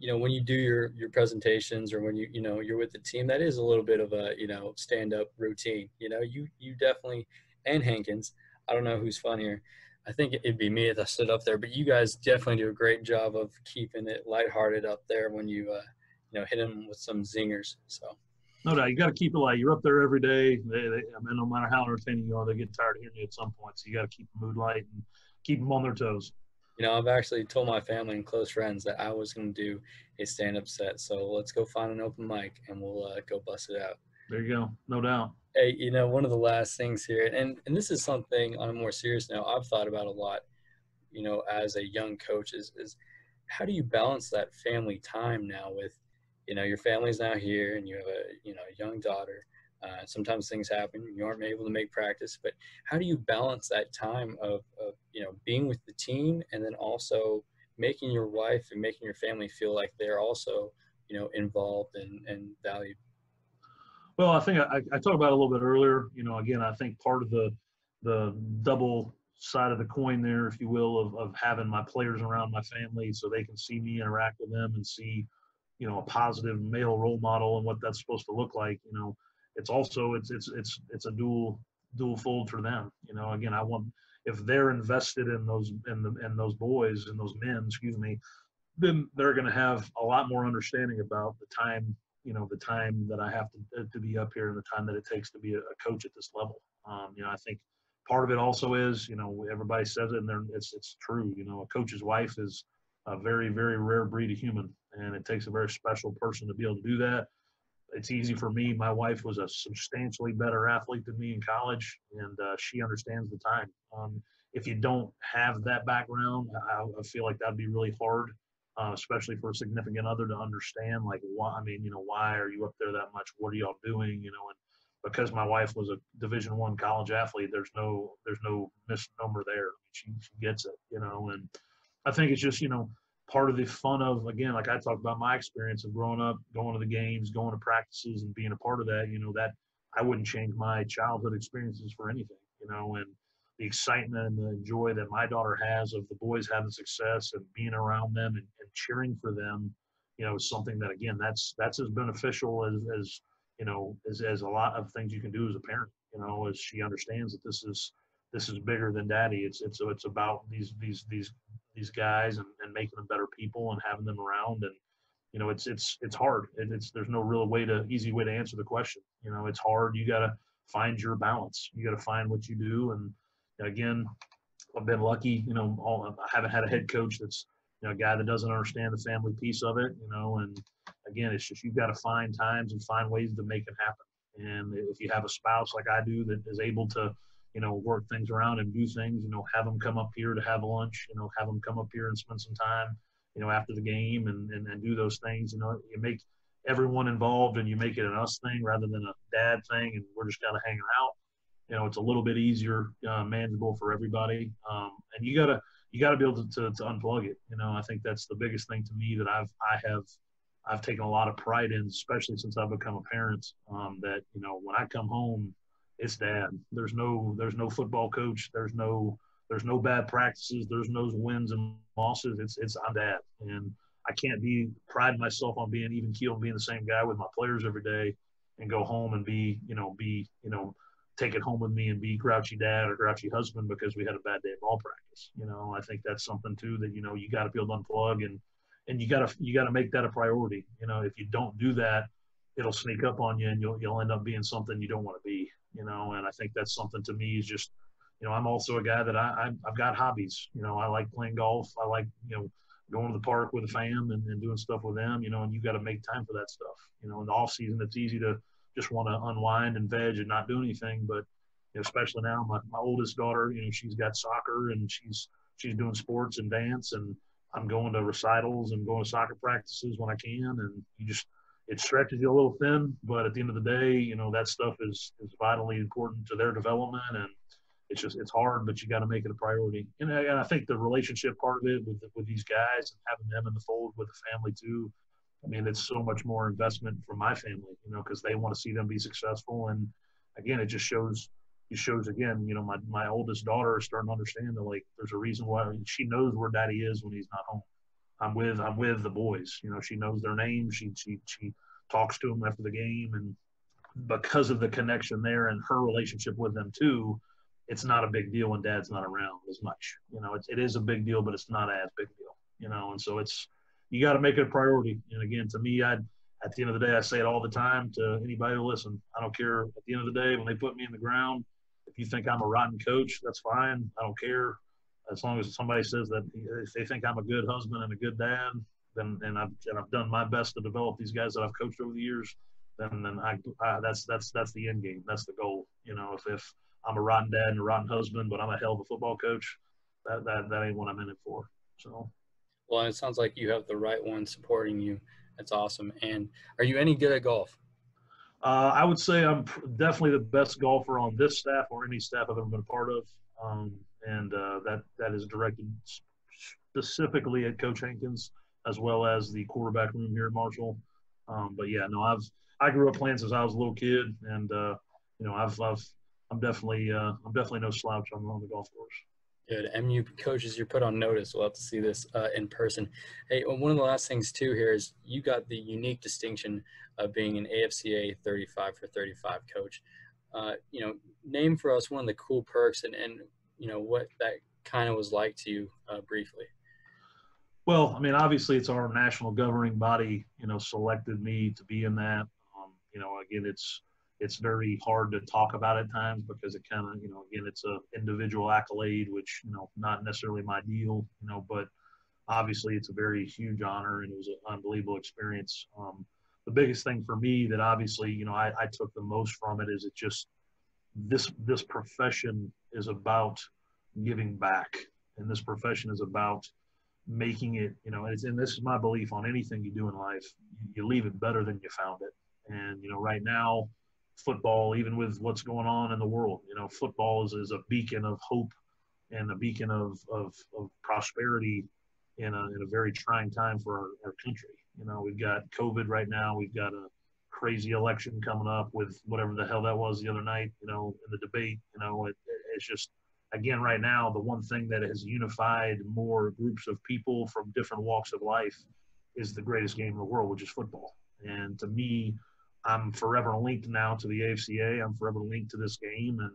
you know, when you do your, your presentations, or when, you you know, you're with the team, that is a little bit of a, you know, stand-up routine. You know, you, you definitely – and Hankins. I don't know who's funnier. I think it'd be me if I stood up there, but you guys definitely do a great job of keeping it lighthearted up there when you, uh, you know, hit them with some zingers. So, no doubt, you got to keep it light. You're up there every day. They, they, I mean, no matter how entertaining you are, they get tired of hearing you at some point. So you got to keep the mood light and keep them on their toes. You know, I've actually told my family and close friends that I was going to do a stand-up set. So let's go find an open mic, and we'll uh, go bust it out. There you go. No doubt. Hey, you know, one of the last things here, and, and this is something on a more serious note I've thought about a lot, you know, as a young coach is, is how do you balance that family time now with, you know, your family's now here, and you have a, you know, young daughter. Uh, sometimes things happen. You aren't able to make practice, but how do you balance that time of, of, you know, being with the team, and then also making your wife and making your family feel like they're also, you know, involved and, and valued? Well, I think I, I talked about it a little bit earlier. You know, again, I think part of the the double side of the coin there, if you will, of, of having my players around my family so they can see me interact with them and see, you know, a positive male role model and what that's supposed to look like. You know, it's also it's it's it's it's a dual dual fold for them. You know, again, I want if they're invested in those in the in those boys and those men, excuse me, then they're going to have a lot more understanding about the time you know, the time that I have to, to be up here and the time that it takes to be a coach at this level. Um, you know, I think part of it also is, you know, everybody says it and it's, it's true. You know, a coach's wife is a very, very rare breed of human, and it takes a very special person to be able to do that. It's easy for me. My wife was a substantially better athlete than me in college, and uh, she understands the time. Um, if you don't have that background, I, I feel like that'd be really hard, uh, especially for a significant other to understand, like, why, I mean, you know, why are you up there that much? What are y'all doing? You know, and because my wife was a Division One college athlete, there's no, there's no misnomer there. She, she gets it, you know, and I think it's just, you know, part of the fun of, again, like I talked about my experience of growing up, going to the games, going to practices and being a part of that, you know, that I wouldn't change my childhood experiences for anything, you know, and the excitement and the joy that my daughter has of the boys having success and being around them and, and cheering for them, you know, is something that, again, that's, that's as beneficial as, as, you know, as, as a lot of things you can do as a parent, you know, as she understands that this is, this is bigger than daddy. It's, it's, it's about these, these, these, these guys and, and making them better people and having them around. And, you know, it's, it's, it's hard. And it's, there's no real way to easy way to answer the question. You know, it's hard. You got to find your balance. You got to find what you do. And again, I've been lucky, you know, all, I haven't had a head coach that's, you know, a guy that doesn't understand the family piece of it, you know, and again, it's just, you've got to find times and find ways to make it happen. And if you have a spouse like I do that is able to, you know, work things around and do things, you know, have them come up here to have lunch, you know, have them come up here and spend some time, you know, after the game and, and, and do those things, you know, you make everyone involved and you make it an us thing rather than a dad thing. And we're just kind of hanging out. You know, it's a little bit easier, uh, manageable for everybody. Um, and you gotta, you gotta be able to, to, to unplug it. You know, I think that's the biggest thing to me that I've, I have, I've taken a lot of pride in, especially since I've become a parent, um, that, you know, when I come home, it's dad. There's no, there's no football coach. There's no, there's no bad practices. There's no wins and losses. It's, it's I'm dad, and I can't be pride myself on being even keeled, being the same guy with my players every day, and go home and be, you know, be, you know, take it home with me and be grouchy dad or grouchy husband because we had a bad day of ball practice. You know, I think that's something too that, you know, you got to be able to unplug and, and you got to, you got to make that a priority. You know, if you don't do that, it'll sneak up on you and you'll, you'll end up being something you don't want to be, you know? And I think that's something to me is just, you know, I'm also a guy that I, I I've got hobbies, you know, I like playing golf. I like, you know, going to the park with the fam and, and doing stuff with them, you know, and you got to make time for that stuff. You know, in the off season, it's easy to just want to unwind and veg and not do anything. But you know, especially now, my, my oldest daughter, you know, she's got soccer and she's, she's doing sports and dance, and I'm going to recitals and going to soccer practices when I can. And you just, it stretches you a little thin, but at the end of the day, you know, that stuff is, is vitally important to their development. And it's just, it's hard, but you got to make it a priority. And I, and I think the relationship part of it with, with these guys and having them in the fold with the family too, I mean, it's so much more investment from my family, you know, because they want to see them be successful. And again, it just shows, it shows again, you know, my, my oldest daughter is starting to understand that, like, there's a reason why. I mean, she knows where daddy is when he's not home. I'm with, I'm with the boys, you know, she knows their names. She, she, she talks to them after the game. And because of the connection there and her relationship with them too, it's not a big deal when dad's not around as much, you know, it's, it is a big deal, but it's not as big deal, you know? And so it's, you got to make it a priority. And again, to me, I, at the end of the day, I say it all the time to anybody who listens. I don't care. At the end of the day, when they put me in the ground, if you think I'm a rotten coach, that's fine. I don't care. As long as somebody says that, if they think I'm a good husband and a good dad, then and I've and I've done my best to develop these guys that I've coached over the years, then then I, I that's that's that's the end game. That's the goal. You know, if if I'm a rotten dad and a rotten husband, but I'm a hell of a football coach, that that that ain't what I'm in it for. So. Well, and it sounds like you have the right one supporting you. That's awesome. And are you any good at golf? Uh, I would say I'm definitely the best golfer on this staff or any staff I've ever been a part of. Um, and uh, that, that is directed specifically at Coach Hankins as well as the quarterback room here at Marshall. Um, but yeah, no, I've I grew up playing since I was a little kid, and uh, you know, I've I've I'm definitely uh, I'm definitely no slouch on, on the golf course. Good. M U coaches, you're put on notice. We'll have to see this uh, in person. Hey, one of the last things, too, here is you got the unique distinction of being an A F C A thirty-five for thirty-five coach. Uh, you know, name for us one of the cool perks and, and you know, what that kind of was like to you uh, briefly. Well, I mean, obviously it's our national governing body, you know, selected me to be in that. Um, you know, again, it's it's very hard to talk about at times because it kind of, you know, again, it's an individual accolade, which, you know, not necessarily my deal, you know, but obviously it's a very huge honor and it was an unbelievable experience. Um, the biggest thing for me that obviously, you know, I, I took the most from it is it just this this profession is about giving back, and this profession is about making it, you know, and, it's, and this is my belief on anything you do in life, you leave it better than you found it. And, you know, right now, football, even with what's going on in the world, you know, football is, is a beacon of hope and a beacon of, of, of prosperity in a, in a very trying time for our, our country. You know, we've got COVID right now. We've got a crazy election coming up with whatever the hell that was the other night, you know, in the debate, you know, it, it's just, again, right now, the one thing that has unified more groups of people from different walks of life is the greatest game in the world, which is football. And to me, I'm forever linked now to the A F C A. I'm forever linked to this game, and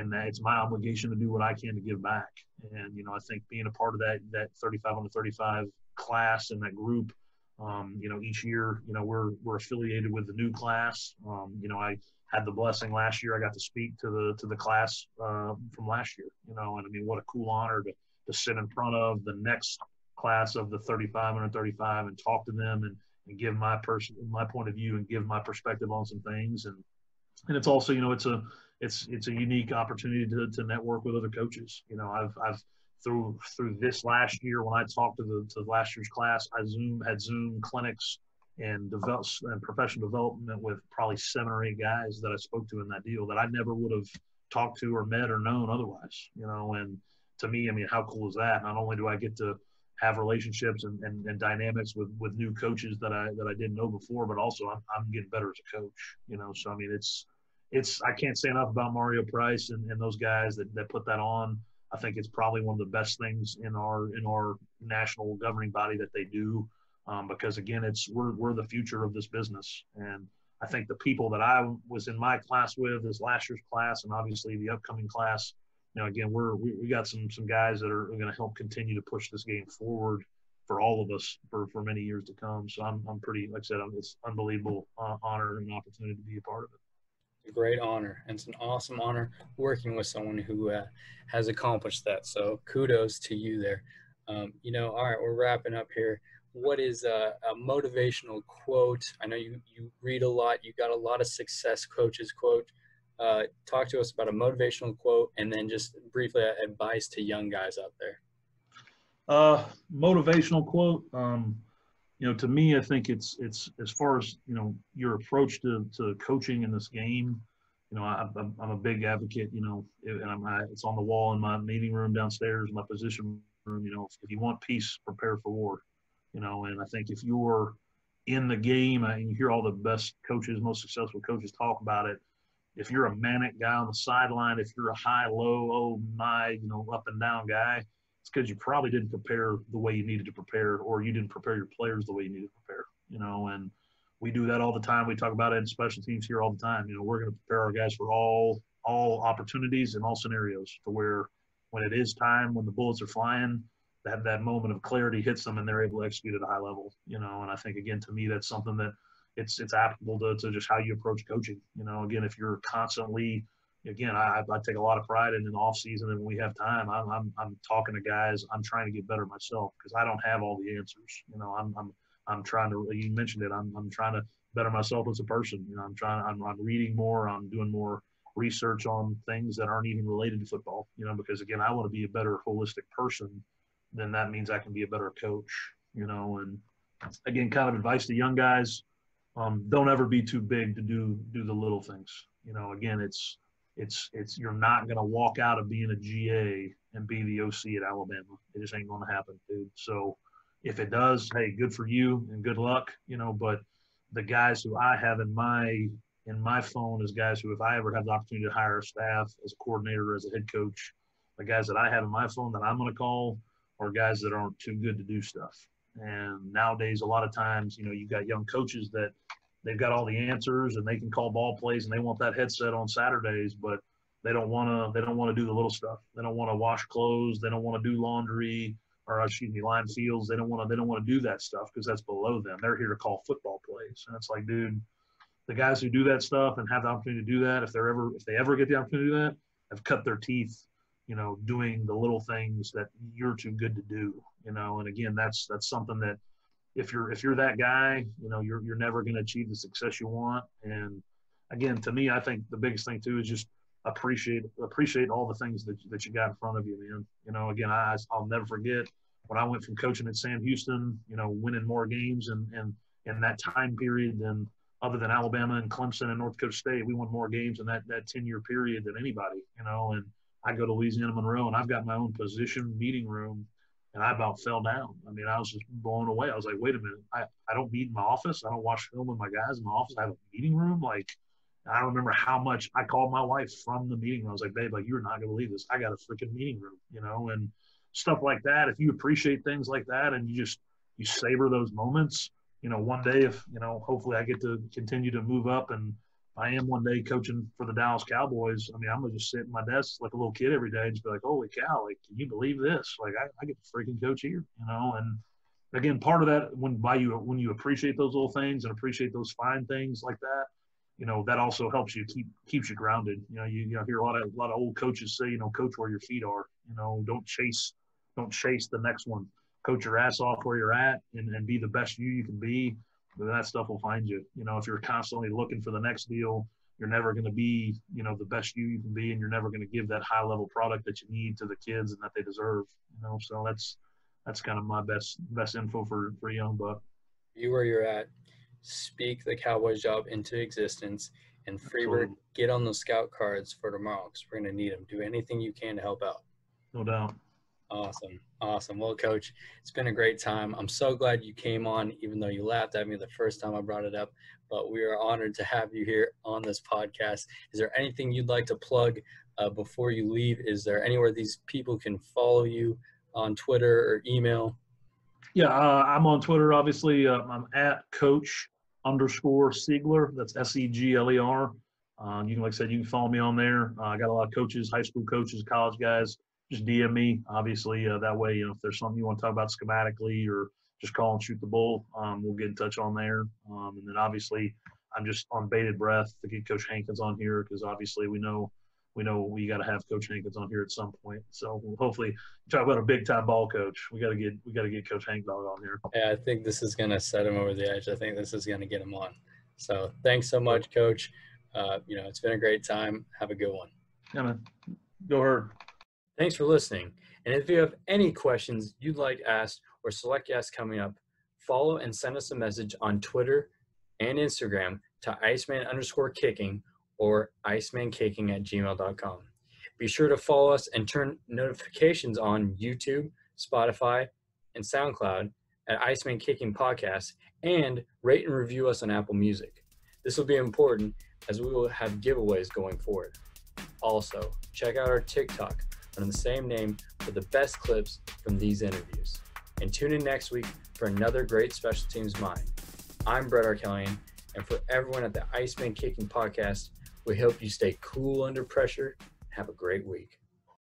and it's my obligation to do what I can to give back. And, you know, I think being a part of that that thirty-five under thirty-five class and that group, um, you know, each year, you know, we're we're affiliated with the new class. Um, you know, I had the blessing last year. I got to speak to the to the class uh, from last year, you know, and I mean, what a cool honor to to sit in front of the next class of the thirty-five under thirty-five and talk to them and and give my person, my point of view, and give my perspective on some things. And, and it's also, you know, it's a, it's, it's a unique opportunity to, to network with other coaches. You know, I've, I've through, through this last year, when I talked to the, to last year's class, I Zoom had Zoom clinics and develop and professional development with probably seven or eight guys that I spoke to in that deal that I never would have talked to or met or known otherwise, you know. And to me, I mean, how cool is that? Not only do I get to have relationships and, and, and dynamics with, with new coaches that I, that I didn't know before, but also I'm, I'm getting better as a coach, you know? So, I mean, it's, it's, I can't say enough about Mario Price and, and those guys that, that put that on. I think it's probably one of the best things in our, in our national governing body that they do. Um, because again, it's, we're, we're the future of this business. And I think the people that I was in my class with, this last year's class, and obviously the upcoming class, you know, again, we're, we we got some some guys that are, are going to help continue to push this game forward for all of us for, for many years to come. So I'm I'm pretty, like I said, I'm, it's unbelievable uh, honor and opportunity to be a part of it. A great honor, and it's an awesome honor working with someone who uh, has accomplished that. So kudos to you there. Um, you know, all right, we're wrapping up here. What is a, a motivational quote? I know you you read a lot. You got a lot of success coaches quote. Uh, talk to us about a motivational quote, and then just briefly advice to young guys out there. Uh, motivational quote. Um, you know, to me, I think it's, it's as far as, you know, your approach to, to coaching in this game, you know, I, I'm, I'm a big advocate, you know, and I'm, I, it's on the wall in my meeting room downstairs, my position room, you know, if you want peace, prepare for war, you know. And I think if you're in the game and you hear all the best coaches, most successful coaches talk about it, if you're a manic guy on the sideline, if you're a high, low, oh my, you know, up and down guy, it's because you probably didn't prepare the way you needed to prepare, or you didn't prepare your players the way you needed to prepare, you know. And we do that all the time. We talk about it in special teams here all the time. You know, we're going to prepare our guys for all, all opportunities and all scenarios, to where when it is time, when the bullets are flying, that, that moment of clarity hits them and they're able to execute at a high level, you know. And I think, again, to me, that's something that it's it's applicable to, to just how you approach coaching. You know, again, if you're constantly, again, I, I take a lot of pride in the off season, and when we have time, I'm, I'm, I'm talking to guys, I'm trying to get better myself, because I don't have all the answers. You know, I'm, I'm, I'm trying to, you mentioned it, I'm, I'm trying to better myself as a person. You know, I'm trying, I'm, I'm reading more, I'm doing more research on things that aren't even related to football, you know, because again, I want to be a better holistic person. Then that means I can be a better coach, you know. And again, kind of advice to young guys, Um, don't ever be too big to do do the little things. You know, again, it's it's it's you're not gonna walk out of being a G A and be the O C at Alabama. It just ain't gonna happen, dude. So if it does, hey, good for you and good luck. You know, but the guys who I have in my in my phone is guys who, if I ever have the opportunity to hire a staff as a coordinator, as a head coach, the guys that I have in my phone that I'm gonna call are guys that aren't too good to do stuff. And nowadays, a lot of times, you know, you got young coaches that they've got all the answers and they can call ball plays and they want that headset on Saturdays, but they don't want to, they don't want to do the little stuff. They don't want to wash clothes. They don't want to do laundry. or excuse me, line fields. They don't want to, they don't want to do that stuff because that's below them. They're here to call football plays. And it's like, dude, the guys who do that stuff and have the opportunity to do that, if they're ever, if they ever get the opportunity to do that, have cut their teeth, you know, doing the little things that you're too good to do, you know? And again, that's, that's something that if you're, if you're that guy, you know, you're, you're never going to achieve the success you want. And again, to me, I think the biggest thing too is just appreciate, appreciate all the things that, that you got in front of you, man. You know, again, I, I'll never forget when I went from coaching at Sam Houston, you know, winning more games and, and, in that time period than other than Alabama and Clemson and North Dakota State, we won more games in that, that ten year period than anybody, you know, and I go to Louisiana Monroe and I've got my own position meeting room and I about fell down. I mean, I was just blown away. I was like, wait a minute. I, I don't meet in my office. I don't watch film with my guys in my office. I have a meeting room. Like, I don't remember how much I called my wife from the meeting room. I was like, babe, like, you're not going to believe this. I got a freaking meeting room, you know, and stuff like that. If you appreciate things like that and you just, you savor those moments, you know, one day if, you know, hopefully I get to continue to move up and I am one day coaching for the Dallas Cowboys. I mean, I'm going to just sit at my desk like a little kid every day and just be like, holy cow, like, can you believe this? Like, I, I get to freaking coach here, you know? And again, part of that, when by you, when you appreciate those little things and appreciate those fine things like that, you know, that also helps you keep, keeps you grounded. You know, you, you know, hear a lot of, a lot of old coaches say, you know, coach where your feet are, you know, don't chase, don't chase the next one, coach your ass off where you're at and, and be the best you you can be. But that stuff will find you, you know, if you're constantly looking for the next deal, you're never going to be, you know, the best you you can be. And you're never going to give that high level product that you need to the kids and that they deserve, you know? So that's, that's kind of my best, best info for, for young buck. Be where you're at. Speak the Cowboys job into existence, and Freebird, get on those scout cards for tomorrow because we're going to need them. Do anything you can to help out. No doubt. Awesome. Awesome. Well, Coach, it's been a great time. I'm so glad you came on, even though you laughed at me the first time I brought it up, but we are honored to have you here on this podcast. Is there anything you'd like to plug uh, before you leave? Is there anywhere these people can follow you on Twitter or email? Yeah, uh, I'm on Twitter, obviously. Uh, I'm at Coach underscore Segler. That's S E G L E R. Uh, you can, like I said, you can follow me on there. Uh, I got a lot of coaches, high school coaches, college guys. Just D M me, obviously. Uh, that way, you know, if there's something you want to talk about schematically or just call and shoot the bull, um, we'll get in touch on there. Um, and then, obviously, I'm just on bated breath to get Coach Hankins on here because, obviously, we know we know we got to have Coach Hankins on here at some point. So, we'll hopefully, talk about a big-time ball coach. We got to get we got to get Coach Hank Dog on here. Yeah, I think this is going to set him over the edge. I think this is going to get him on. So, thanks so much, Coach. Uh, you know, it's been a great time. Have a good one. Yeah, man. Go Herd. Thanks for listening. And if you have any questions you'd like asked or select guests coming up, follow and send us a message on Twitter and Instagram to Iceman underscore kicking or IcemanKicking at gmail dot com. Be sure to follow us and turn notifications on YouTube, Spotify, and SoundCloud at Iceman Kicking Podcast, and rate and review us on Apple Music. This will be important as we will have giveaways going forward. Also, check out our TikTok under the same name for the best clips from these interviews. And tune in next week for another great Special Teams Mind. I'm Brett Arkellian, and for everyone at the Iceman Kicking Podcast, we hope you stay cool under pressure. Have a great week.